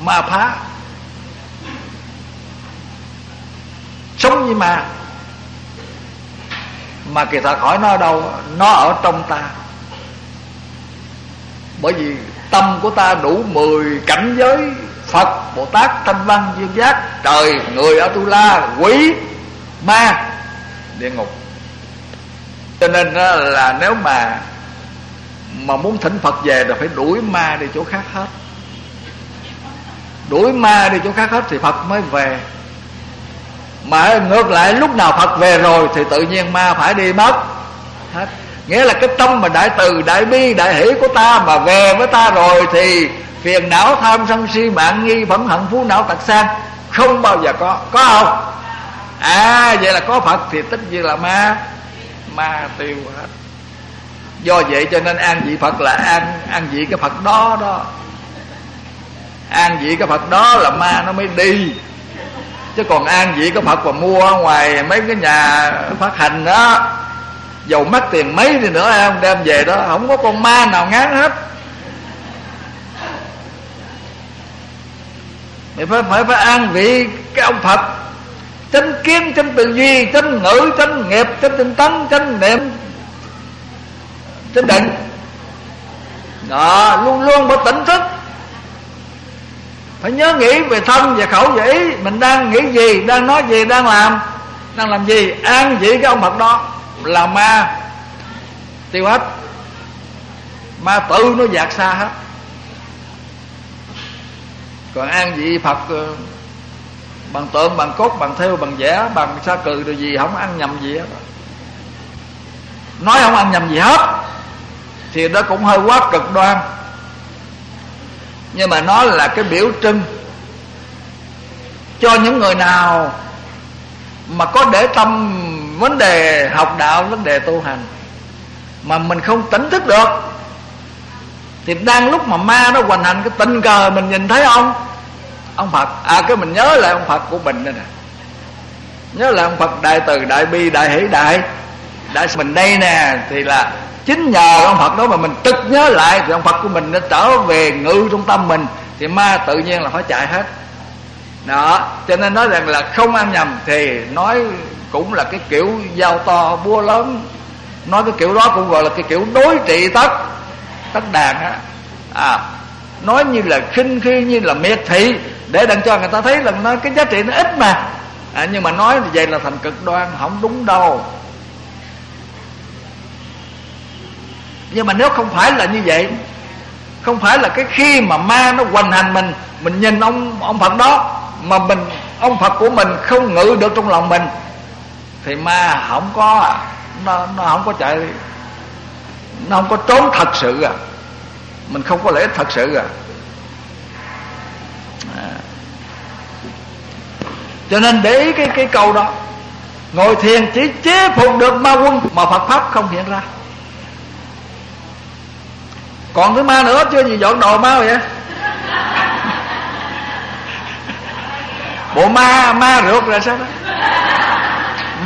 ma phá, sống với ma. Mà kỳ thật hỏi nó ở đâu? Nó ở trong ta. Bởi vì tâm của ta đủ 10 cảnh giới: Phật, Bồ Tát, Thanh Văn, Duyên Giác, trời, người, Atula, quỷ, ma, địa ngục. Cho nên là nếu mà muốn thỉnh Phật về là phải đuổi ma đi chỗ khác hết. Đuổi ma đi chỗ khác hết thì Phật mới về. Mà ngược lại lúc nào Phật về rồi thì tự nhiên ma phải đi mất hết. Nghĩa là cái tâm mà đại từ, đại bi, đại hỷ của ta mà về với ta rồi thì phiền não, tham, sân, si, mạng, nghi, phẫn hận, phú não, tật sang không bao giờ có không? À, vậy là có Phật thì tất nhiên là ma tiêu hết. Do vậy cho nên an vị Phật là an vị cái Phật đó. An vị cái Phật đó là ma nó mới đi. Chứ còn an vị cái Phật mà mua ở ngoài mấy cái nhà phát hành đó, dầu mắc tiền mấy thì nữa em đem về đó không có con ma nào ngán hết. Mày phải an vị cái ông Phật chánh kiến, chánh tư duy, chánh ngữ, chánh nghiệp, chánh tinh tấn, chánh niệm, chánh định đó, luôn luôn phải tỉnh thức, phải nhớ nghĩ về thân và khẩu và ý, mình đang nghĩ gì, đang nói gì, đang làm gì, an vị cái ông Phật đó là ma tiêu hết, ma tự nó dạt xa hết. Còn an vị Phật bằng tượng, bằng cốt, bằng thêu, bằng vẽ, bằng sa cừ rồi gì không ăn nhầm gì hết, nói không ăn nhầm gì hết thì nó cũng hơi quá cực đoan, nhưng mà nó là cái biểu trưng cho những người nào mà có để tâm vấn đề học đạo, vấn đề tu hành mà mình không tỉnh thức được, thì đang lúc mà ma nó hoành hành, cái tình cờ mình nhìn thấy ông Phật, cái mình nhớ lại ông Phật của mình đây nè, nhớ lại ông Phật đại từ đại bi đại hỷ đại mình đây nè, thì là chính nhờ ông Phật đó mà mình tức nhớ lại, thì ông Phật của mình nó trở về ngự trong tâm mình, thì ma tự nhiên là phải chạy hết đó. Cho nên nói rằng là không ăn nhầm thì nói cũng là cái kiểu dao to búa lớn, nói cái kiểu đó cũng gọi là cái kiểu đối trị tất đàn á, nói như là khinh khi, như là miệt thị, để đặng cho người ta thấy là nó cái giá trị nó ít mà, nhưng mà nói vậy là thành cực đoan, không đúng đâu. Nhưng mà nếu không phải là như vậy, không phải là cái khi mà ma nó hoành hành mình nhìn ông Phật đó mà ông Phật của mình không ngự được trong lòng mình, thì ma không có, nó không có chạy, nó không có trốn thật sự, mình không có lẽ thật sự. Cho nên để ý cái câu đó, ngồi thiền chỉ chế phục được ma quân mà Phật pháp không hiện ra. Còn thứ ma nữa chưa gì dọn đồ ma vậy? Bộ ma rượt rồi sao đó?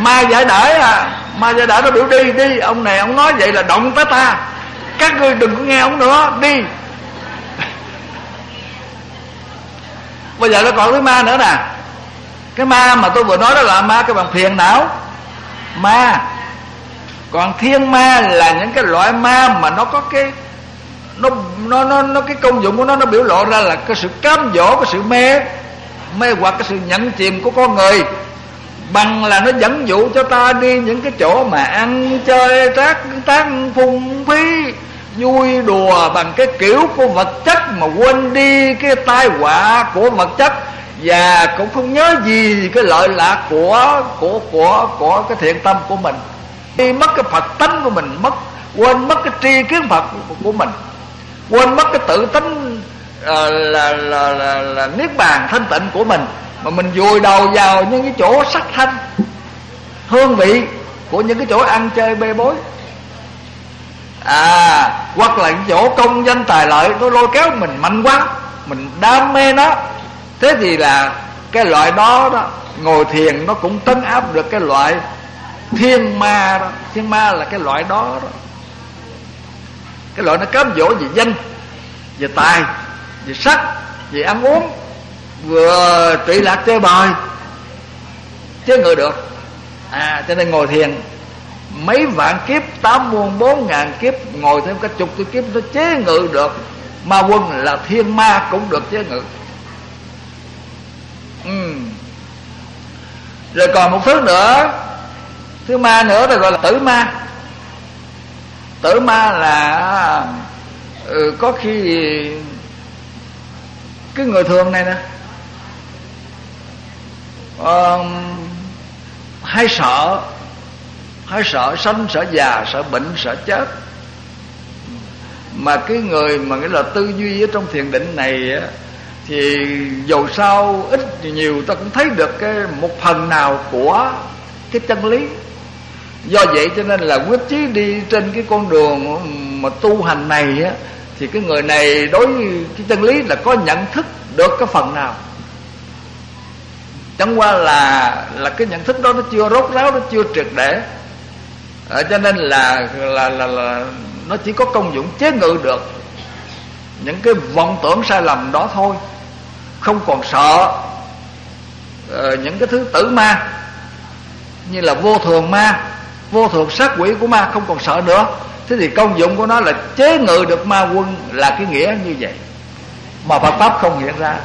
Ma giải đãi ma giải đãi nó biểu đi, ông này ông nói vậy là động tới ta, các ngươi đừng có nghe ông nữa, đi. Bây giờ nó còn cái ma nữa nè, cái ma mà tôi vừa nói đó là ma cái bằng phiền não ma. Còn thiên ma là những cái loại ma mà nó có cái nó cái công dụng của nó biểu lộ ra là cái sự cám dỗ, cái sự mê hoặc, cái sự nhẫn chìm của con người, bằng là nó dẫn dụ cho ta đi những cái chỗ mà ăn chơi trác phung phí, vui đùa bằng cái kiểu của vật chất mà quên đi cái tai họa của vật chất, và cũng không nhớ gì cái lợi lạc của cái thiện tâm của mình, đi mất cái Phật tánh của mình, quên mất cái tri kiến Phật của mình, quên mất cái tự tánh là niết bàn thanh tịnh của mình, mà mình vùi đầu vào những cái chỗ sắc thanh hương vị của những cái chỗ ăn chơi bê bối, hoặc là những chỗ công danh tài lợi nó lôi kéo mình mạnh quá, mình đam mê nó. Thế thì là cái loại đó ngồi thiền nó cũng trấn áp được cái loại thiên ma đó. Thiên ma là cái loại đó, cái loại nó cám dỗ về danh, về tài, về sắc, về ăn uống, vừa trụy lạc chơi bời chứ người được. Cho nên ngồi thiền mấy vạn kiếp, 84.000 kiếp, ngồi thêm cả chục cái kiếp, nó chế ngự được ma quân, là thiên ma cũng được chế ngự. Rồi còn một thứ nữa, thứ ma nữa là gọi là tử ma. Tử ma là có khi cái người thường này nè hay sợ sanh, sợ già, sợ bệnh, sợ chết. Mà cái người mà nghĩa là tư duy ở trong thiền định này thì dầu sao ít nhiều ta cũng thấy được cái một phần nào của cái chân lý. Do vậy cho nên là quyết chí đi trên cái con đường mà tu hành này thì cái người này đối với cái chân lý là có nhận thức được cái phần nào, chẳng qua là cái nhận thức đó nó chưa rốt ráo, nó chưa triệt để, cho nên là nó chỉ có công dụng chế ngự được những cái vọng tưởng sai lầm đó thôi, không còn sợ những cái thứ tử ma như là vô thường ma, vô thường sát quỷ của ma không còn sợ nữa, Thế thì công dụng của nó là chế ngự được ma quân, là cái nghĩa như vậy. Mà Phật Pháp không hiện ra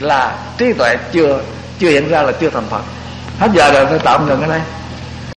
là trí tuệ chưa hiện ra là chưa thành Phật. Hết giờ rồi, tôi tạm ngừng ở đây.